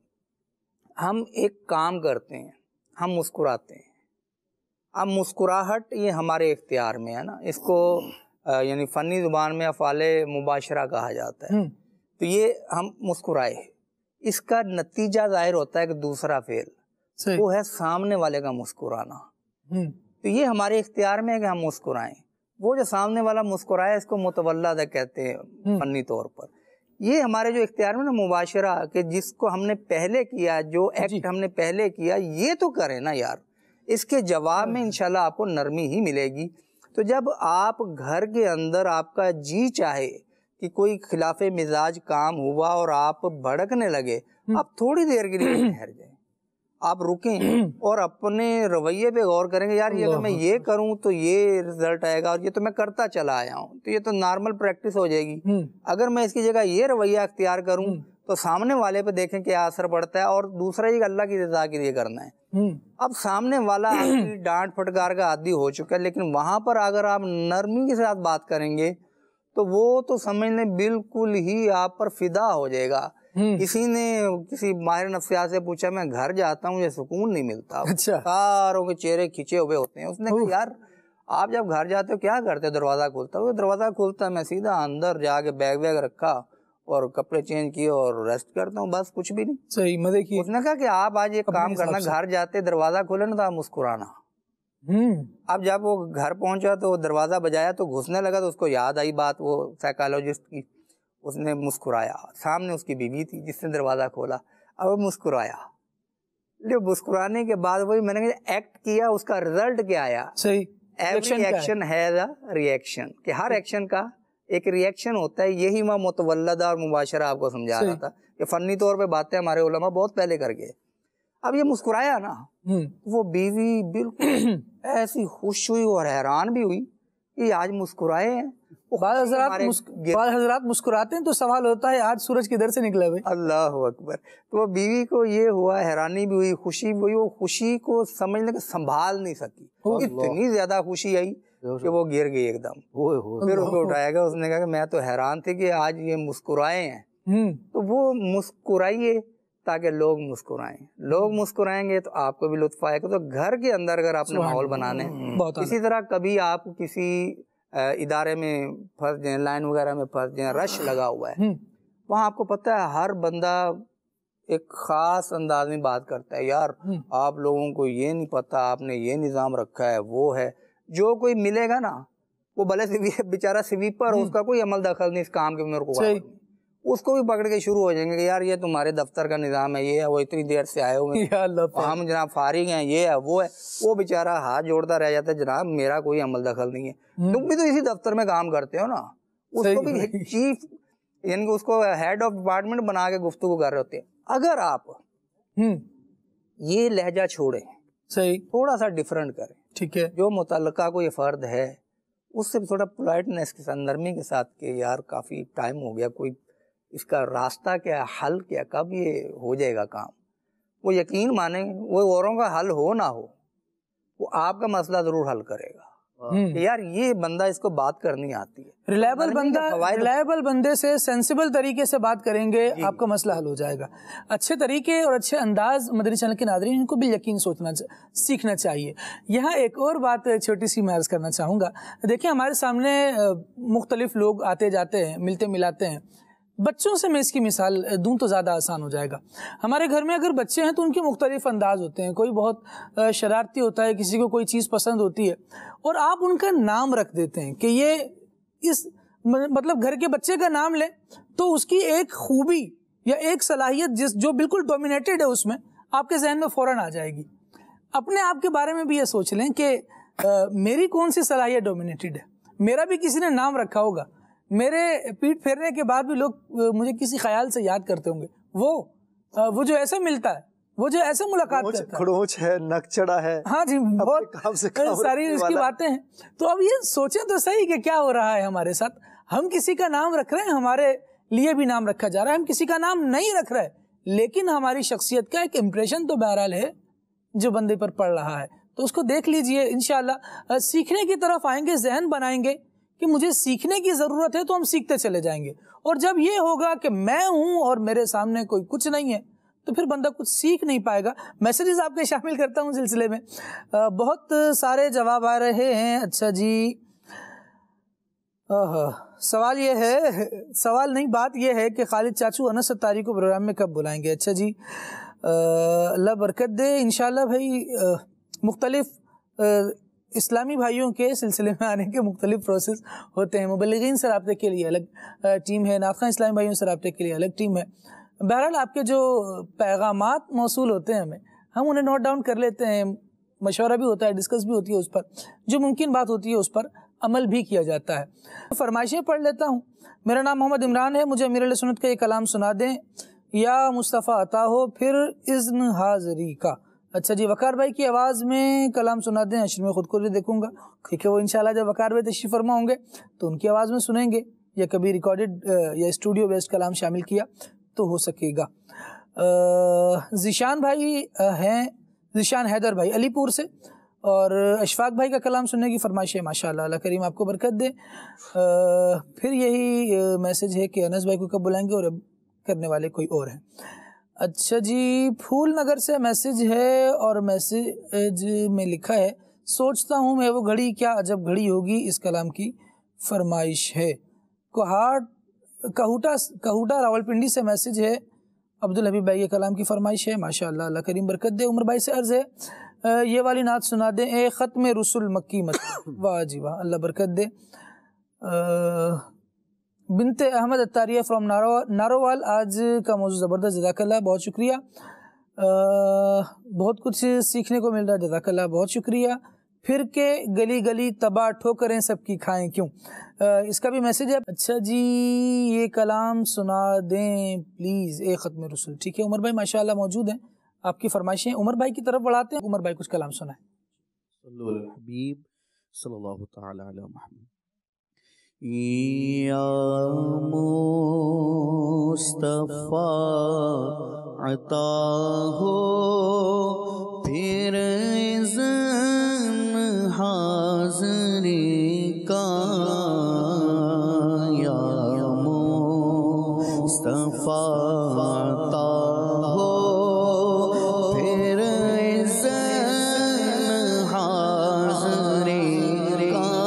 हम एक काम करते हैं, हम मुस्कुराते हैं। अब मुस्कुराहट ये हमारे इख्तियार में है ना, इसको यानी फ़नी ज़ुबान में अफ़ाले मुबाशरा कहा जाता है। तो ये हम मुस्कुराए, इसका नतीजा जाहिर होता है कि दूसरा फेल वो है सामने वाले का मुस्कुराना। तो ये हमारे इख्तियार में है कि हम मुस्कुराएं। वो जो सामने वाला मुस्कुराए इसको मुतवल्ला कहते हैं फनी तौर पर। ये हमारे जो इख्तियार में ना मुबाशरा कि जिसको हमने पहले किया, जो एक्ट हमने पहले किया ये तो करें ना यार, इसके जवाब में इंशाल्लाह आपको नरमी ही मिलेगी। तो जब आप घर के अंदर आपका जी चाहे कि कोई खिलाफे मिजाज काम हुआ और आप भड़कने लगे, आप थोड़ी देर के लिए ठहर जाए, आप रुकें और अपने रवैये पे गौर करेंगे, यार ये अगर मैं ये करूं तो ये रिजल्ट आएगा और ये तो मैं करता चला आया हूं, तो ये तो नॉर्मल प्रैक्टिस हो जाएगी। अगर मैं इसकी जगह ये रवैया अख्तियार करूं तो सामने वाले पे देखें क्या असर पड़ता है। और दूसरा ये अल्लाह की रजा के लिए करना है। अब सामने वाला डांट फटकार का आदी हो चुका है, लेकिन वहां पर अगर आप नरमी के साथ बात करेंगे तो वो तो समझ लें बिल्कुल ही आप पर फिदा हो जाएगा। किसी ने किसी माहिर नफ्सियात से पूछा, मैं घर जाता हूँ ये सुकून नहीं मिलता, सारों के चेहरे खिंचे हुए होते हैं। उसने कहा यार आप जब घर जाते हो क्या करते हो? दरवाज़ा खोलता हूँ। दरवाज़ा खोलता मैं सीधा अंदर जाके बैग वैग रखा और कपड़े चेंज किए और रेस्ट करता हूँ, बस कुछ भी नहीं। सही मजे की। उसने कहा कि आप आज एक काम करना, घर जाते दरवाज़ा खोले ना तो आप मुस्कुराना। अब जब वो घर पहुंचा तो दरवाज़ा बजाया तो घुसने लगा, तो उसको याद आई बात वो साइकोलॉजिस्ट की, उसने मुस्कुराया। सामने उसकी बीवी थी जिसने दरवाज़ा खोला, अब वो मुस्कुराया। जो मुस्कुराने के बाद वही मैंने एक्ट किया, उसका रिजल्ट क्या आया? सही एक्शन है रिएक्शन, कि हर एक्शन का एक रिएक्शन होता है। यही वहाँ मुतवल्लदा और मुबाशरा आपको समझा रहा था कि फ़नी तौर पर बातें हमारे उलमा बहुत पहले कर गए। अब ये मुस्कुराया ना, वो बीवी बिल्कुल ऐसी खुश हुई और हैरान भी हुई कि आज मुस्कुराए हैं। बाद हजरात मुस्कु... बाद हजरात मुस्कुराते हैं तो सवाल होता है आज सूरज किधर से निकला भाई? अल्लाह अकबर। तो वो बीवी को ये हुआ, हैरानी भी हुई, खुशी भी हुई। वो खुशी को समझने का संभाल नहीं सकी, इतनी ज्यादा खुशी आई कि वो गिर गई एकदम। फिर उसको उठाया गया, उसने कहा कि मैं तो हैरान थी कि आज ये मुस्कुराए हैं। तो वो मुस्कुराइए ताकि लोग मुस्कुराएं, लोग मुस्कुराएंगे तो आपको भी लुत्फ आएगा। तो घर के अंदर अगर आपने माहौल बनाने, इसी तरह कभी आप किसी इदारे में फंस जाए, लाइन वगैरह में फंस जाए, रश लगा हुआ है, वहाँ आपको पता है हर बंदा एक ख़ास अंदाज में बात करता है, यार आप लोगों को ये नहीं पता, आपने ये निज़ाम रखा है, वो है। जो कोई मिलेगा ना वो भले से बेचारा स्वीपर, उसका कोई अमल दखल नहीं इस काम के मेरे को, उसको भी पकड़ के शुरू हो जाएंगे कि यार ये तुम्हारे दफ्तर का निज़ाम है, ये है, वो इतनी देर से आए हुए हैं, हम जनाब फारिग हैं, ये है, वो है। वो बेचारा हाथ जोड़ता रह जाता है, जनाब मेरा कोई अमल दखल नहीं है। तुम भी तो इसी दफ्तर में काम करते हो ना। उसको भी चीफ यानी उसको हेड ऑफ डिपार्टमेंट बना के गुफ्तगू कर रहे होते हैं। अगर आप ये लहजा छोड़ें सही थोड़ा सा डिफरेंट करें, ठीक है। जो मुतलका कोई फ़र्द है उससे थोड़ा पोलाइटनेस के साथ, नरमी के साथ कि यार काफ़ी टाइम हो गया, कोई इसका रास्ता क्या, हल क्या, कब ये हो जाएगा काम। वो यकीन माने वो औरों का हल हो ना हो, वो आपका मसला ज़रूर हल करेगा कि यार ये बंदा, इसको बात करनी आती है। रिलायबल बंदा, रिलायबल बंदे से सेंसिबल तरीके से बात करेंगे, आपका मसला हल हो जाएगा। अच्छे तरीके और अच्छे अंदाज मदनी चैनल के नादरीन, इनको भी यकीन सोचना सीखना चाहिए। यहाँ एक और बात छोटी सी मैं अर्ज़ करना चाहूँगा। देखिए हमारे सामने मुख्तलिफ लोग आते जाते हैं, मिलते मिलाते हैं। बच्चों से मैं इसकी मिसाल दूं तो ज़्यादा आसान हो जाएगा। हमारे घर में अगर बच्चे हैं तो उनके मुख्तलिफ अंदाज होते हैं, कोई बहुत शरारती होता है, किसी को कोई चीज़ पसंद होती है, और आप उनका नाम रख देते हैं कि ये इस मतलब घर के बच्चे का नाम लें तो उसकी एक खूबी या एक सलाहियत जिस जो बिल्कुल डोमिनेटेड है उसमें आपके जहन में फ़ौरन आ जाएगी। अपने आप के बारे में भी ये सोच लें कि मेरी कौन सी सलाहियत डोमिनेटेड है। मेरा भी किसी ने नाम रखा होगा, मेरे पीठ फेरने के बाद भी लोग मुझे किसी ख्याल से याद करते होंगे। वो वो जो ऐसे मिलता है, वो जो ऐसे मुलाकात करता है, खड़ोच है, नकचड़ा है, हाँ जी, बहुत काम से काम सारी इसकी बातें हैं। तो अब ये सोचें तो सही कि क्या हो रहा है हमारे साथ। हम किसी का नाम रख रहे हैं, हमारे लिए भी नाम रखा जा रहा है। हम किसी का नाम नहीं रख रहे, लेकिन हमारी शख्सियत का एक इम्प्रेशन तो बहरहाल है जो बंदे पर पड़ रहा है। तो उसको देख लीजिए, इंशाल्लाह सीखने की तरफ आएंगे, जहन बनाएंगे कि मुझे सीखने की ज़रूरत है, तो हम सीखते चले जाएंगे। और जब ये होगा कि मैं हूँ और मेरे सामने कोई कुछ नहीं है, तो फिर बंदा कुछ सीख नहीं पाएगा। मैसेजेस आपके शामिल करता हूँ सिलसिले में, आ, बहुत सारे जवाब आ रहे हैं। अच्छा जी, आह सवाल ये है, सवाल नहीं बात ये है कि खालिद चाचू अनस सत्तारी को प्रोग्राम में कब बुलाएंगे। अच्छा जी, अल्लाह बरकत दे इंशाल्लाह। भाई मुख्तलिफ इस्लामी भाइयों के सिलसिले में आने के मुख्तलिफ प्रोसेस होते हैं। मुबल्लिगीन से रबते के लिए अलग टीम है, नाफ़ा इस्लामी भाइयों से रबते के लिए अलग टीम है। बहरहाल आपके जो पैगामात मौसूल होते हैं हमें, हम उन्हें नोट डाउन कर लेते हैं, मशवरा भी होता है, डिस्कस भी होती है, उस पर जो मुमकिन बात होती है उस पर अमल भी किया जाता है। फरमाइशें पढ़ लेता हूँ। मेरा नाम मोहम्मद इमरान है, मुझे अमीरुल सुन्नत का ये कलाम सुना दें, या मुस्तफ़ा आता हो फिर इज़्न हाज़री का। अच्छा जी, वकार भाई की आवाज़ में कलाम सुना दें, अशर में ख़ुद को भी देखूंगा, ठीक है। वो इंशाल्लाह जब वकार भाई तशरीफ़ फरमा होंगे तो उनकी आवाज़ में सुनेंगे, या कभी रिकॉर्डेड या स्टूडियो बेस्ड कलाम शामिल किया तो हो सकेगा। ज़िशान भाई हैं, ज़िशान हैदर भाई अलीपुर से, और अशफाक भाई का कलाम सुनने की फरमाइश है। माशाल्लाह, अल्लाह करीम आपको बरकत दे। आ, फिर यही मैसेज है कि अनस भाई को कब बुलाएँगे, और अब करने वाले कोई और हैं। अच्छा जी, फूल नगर से मैसेज है, और मैसेज में लिखा है, सोचता हूँ मैं वो घड़ी क्या अजब घड़ी होगी, इस कलाम की फरमाइश है। कोहाट कहूटा कहूटा रावलपिंडी से मैसेज है, अब्दुल हबीब भाई के कलाम की फरमाइश है। माशाल्लाह, अल्लाह करीम बरकत दे। उमर भाई से अर्ज़ है ये वाली नात सुना दें, ए ख़त्म रसुल मक्की मत। वाह जी वाह, अल्लाह बरकत दे। आ, बिनते अहमद अत्तारिया फ्रॉम नारो नारोवाल, आज का मौजूद ज़बरदस्त, जज़ाकल्लाह, बहुत शुक्रिया। बहुत कुछ सीखने को मिल रहा है, जज़ाकल्लाह, बहुत शुक्रिया। फिर के गली गली तबाह ठोकरें सबकी खाएं क्यों, आ, इसका भी मैसेज है। अच्छा जी, ये कलाम सुना दें प्लीज़, ए ख़त्म रसूल, ठीक है। उमर भाई माशाल्लाह मौजूद हैं, आपकी फरमाइशें उमर भाई की तरफ बढ़ाते हैं। उमर भाई कुछ कलाम सुनाएं। हबीब सल्लल्लाहु तआला अलैहि वसल्लम, या मुस्तफा अता हो फिर इज़्न हाज़री का, या मुस्तफा अता हो फिर इज़्न हाज़री का,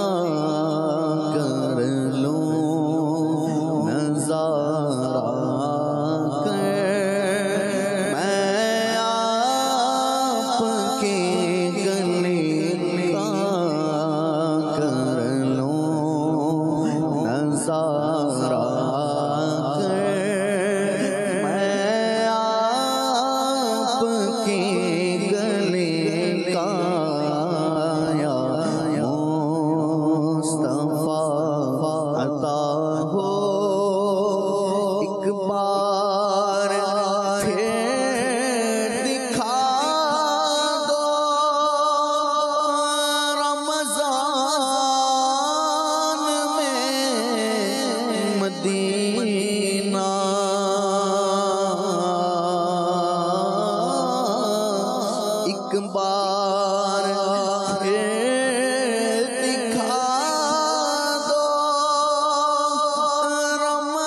के अकबार दिखा दो रमजान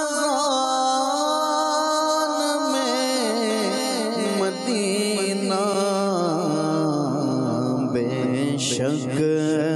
में मदीना बेशक का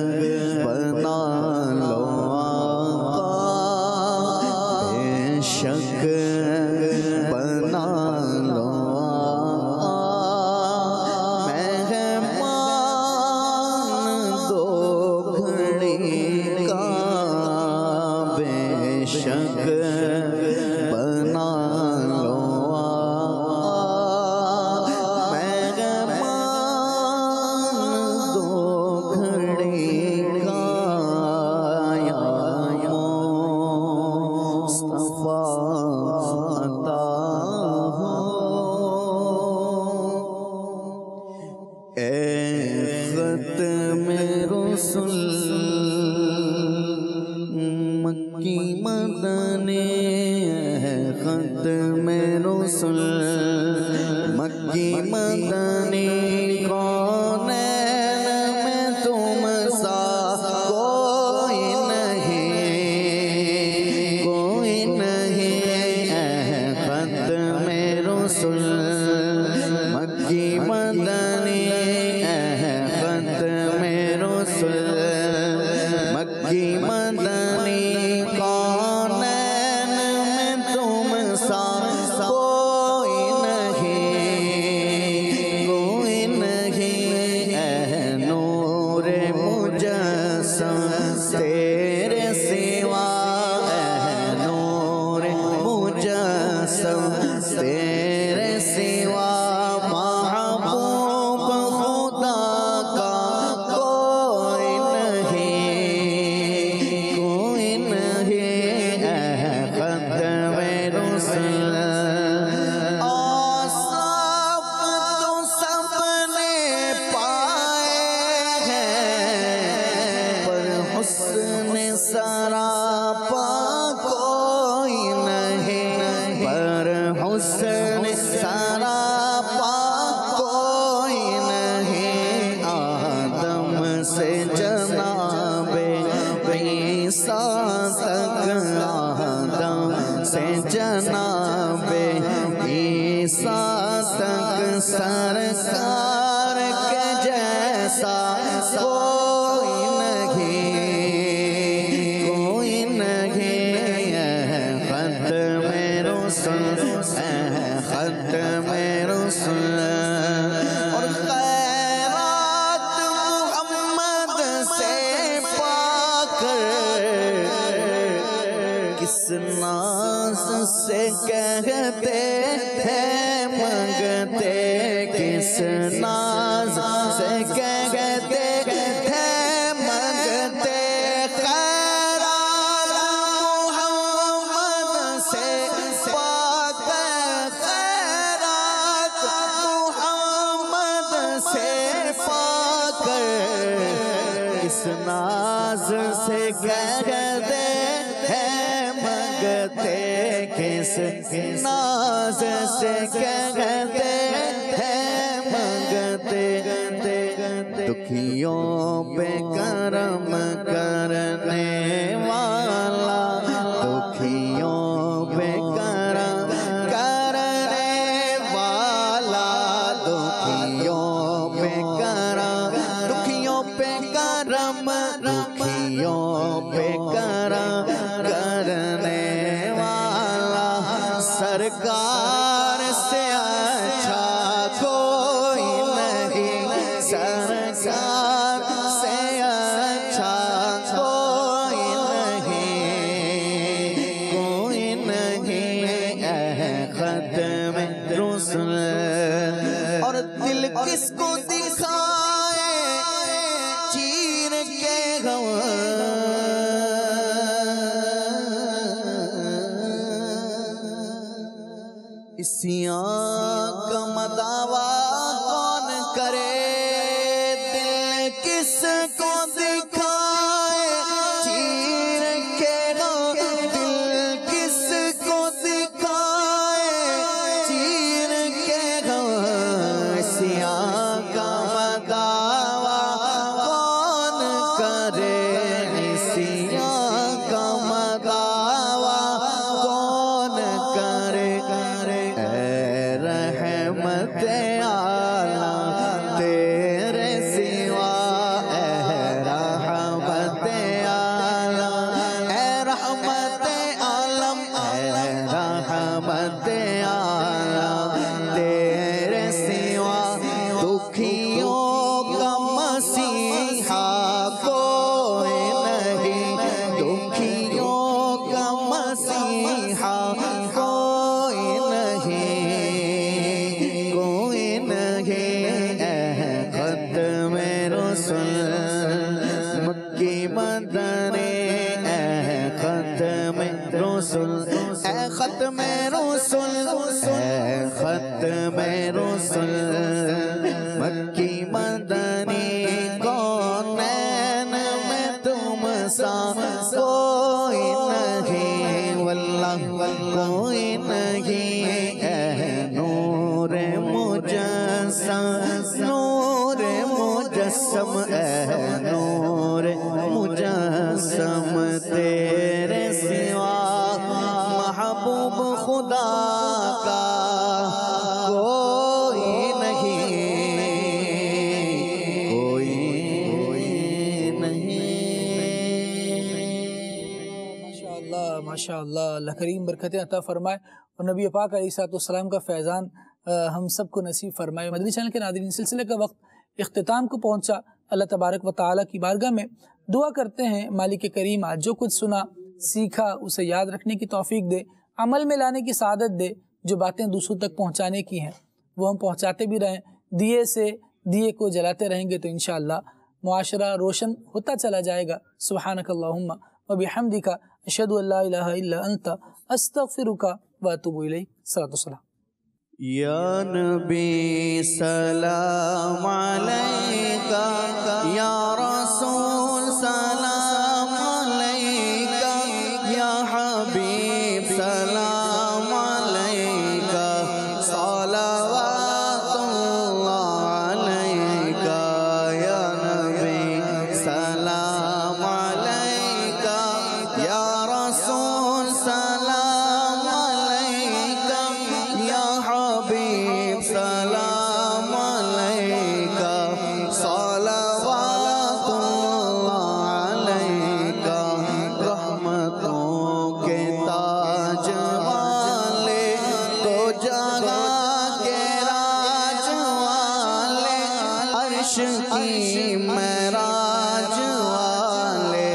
नूर मुजस्सम है नूर मुजस्सम तेरे सिवा महबूब खुदा का कोई नहीं, कोई नहीं। माशाअल्लाह माशाअल्लाह, अल्लाह करीम बरकतें अता फरमाए और नबी पाक अलैहिस्सलाम का फैज़ान हम सब को नसीब फरमाए। मदनी चैनल के नाज़रीन, सिलसिले का वक्त इख्तिताम को पहुँचा। अल्लाह तबारक व तआला की बारगाह में दुआ करते हैं मालिक करीम आज जो कुछ सुना सीखा उसे याद रखने की तौफीक दे, अमल में लाने की सादत दे, जो बातें दूसरों तक पहुँचाने की हैं वो हम पहुँचाते भी रहें, दिए से दिए को जलाते रहेंगे तो इंशाअल्लाह मुआशरा रोशन होता चला जाएगा। सुब्हानकल्लाहुम्मा व बिहम्दिका अशहदु अल्ला इलाहा इल्ला अंता अस्तगफिरुका व अतूबु इलैक। सल्लतु सलाम या नबी सलाम अलैका, या रसूल सलाम अलैका, या हबीब सलाम अलैका, सलावतुल्लाह अलैका, या नबी सलाम अलैका, या रसूल सलाम अलैका, या हबीब सलाम अलैका, सलावतुल्लाह अलैका, रहमतों के ताज वाले, दो जहां के राज वाले, अर्श की मेराज वाले,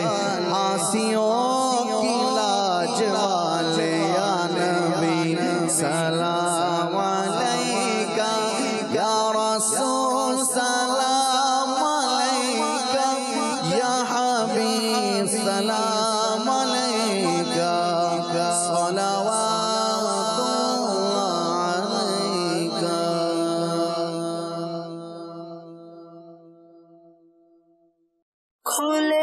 आसियों की लाज वाले, या नबी सलाम अलैका, या रसूल सलाम अलैका, या हबीब सलाम अलैका, सलावतुल्लाह अलैका।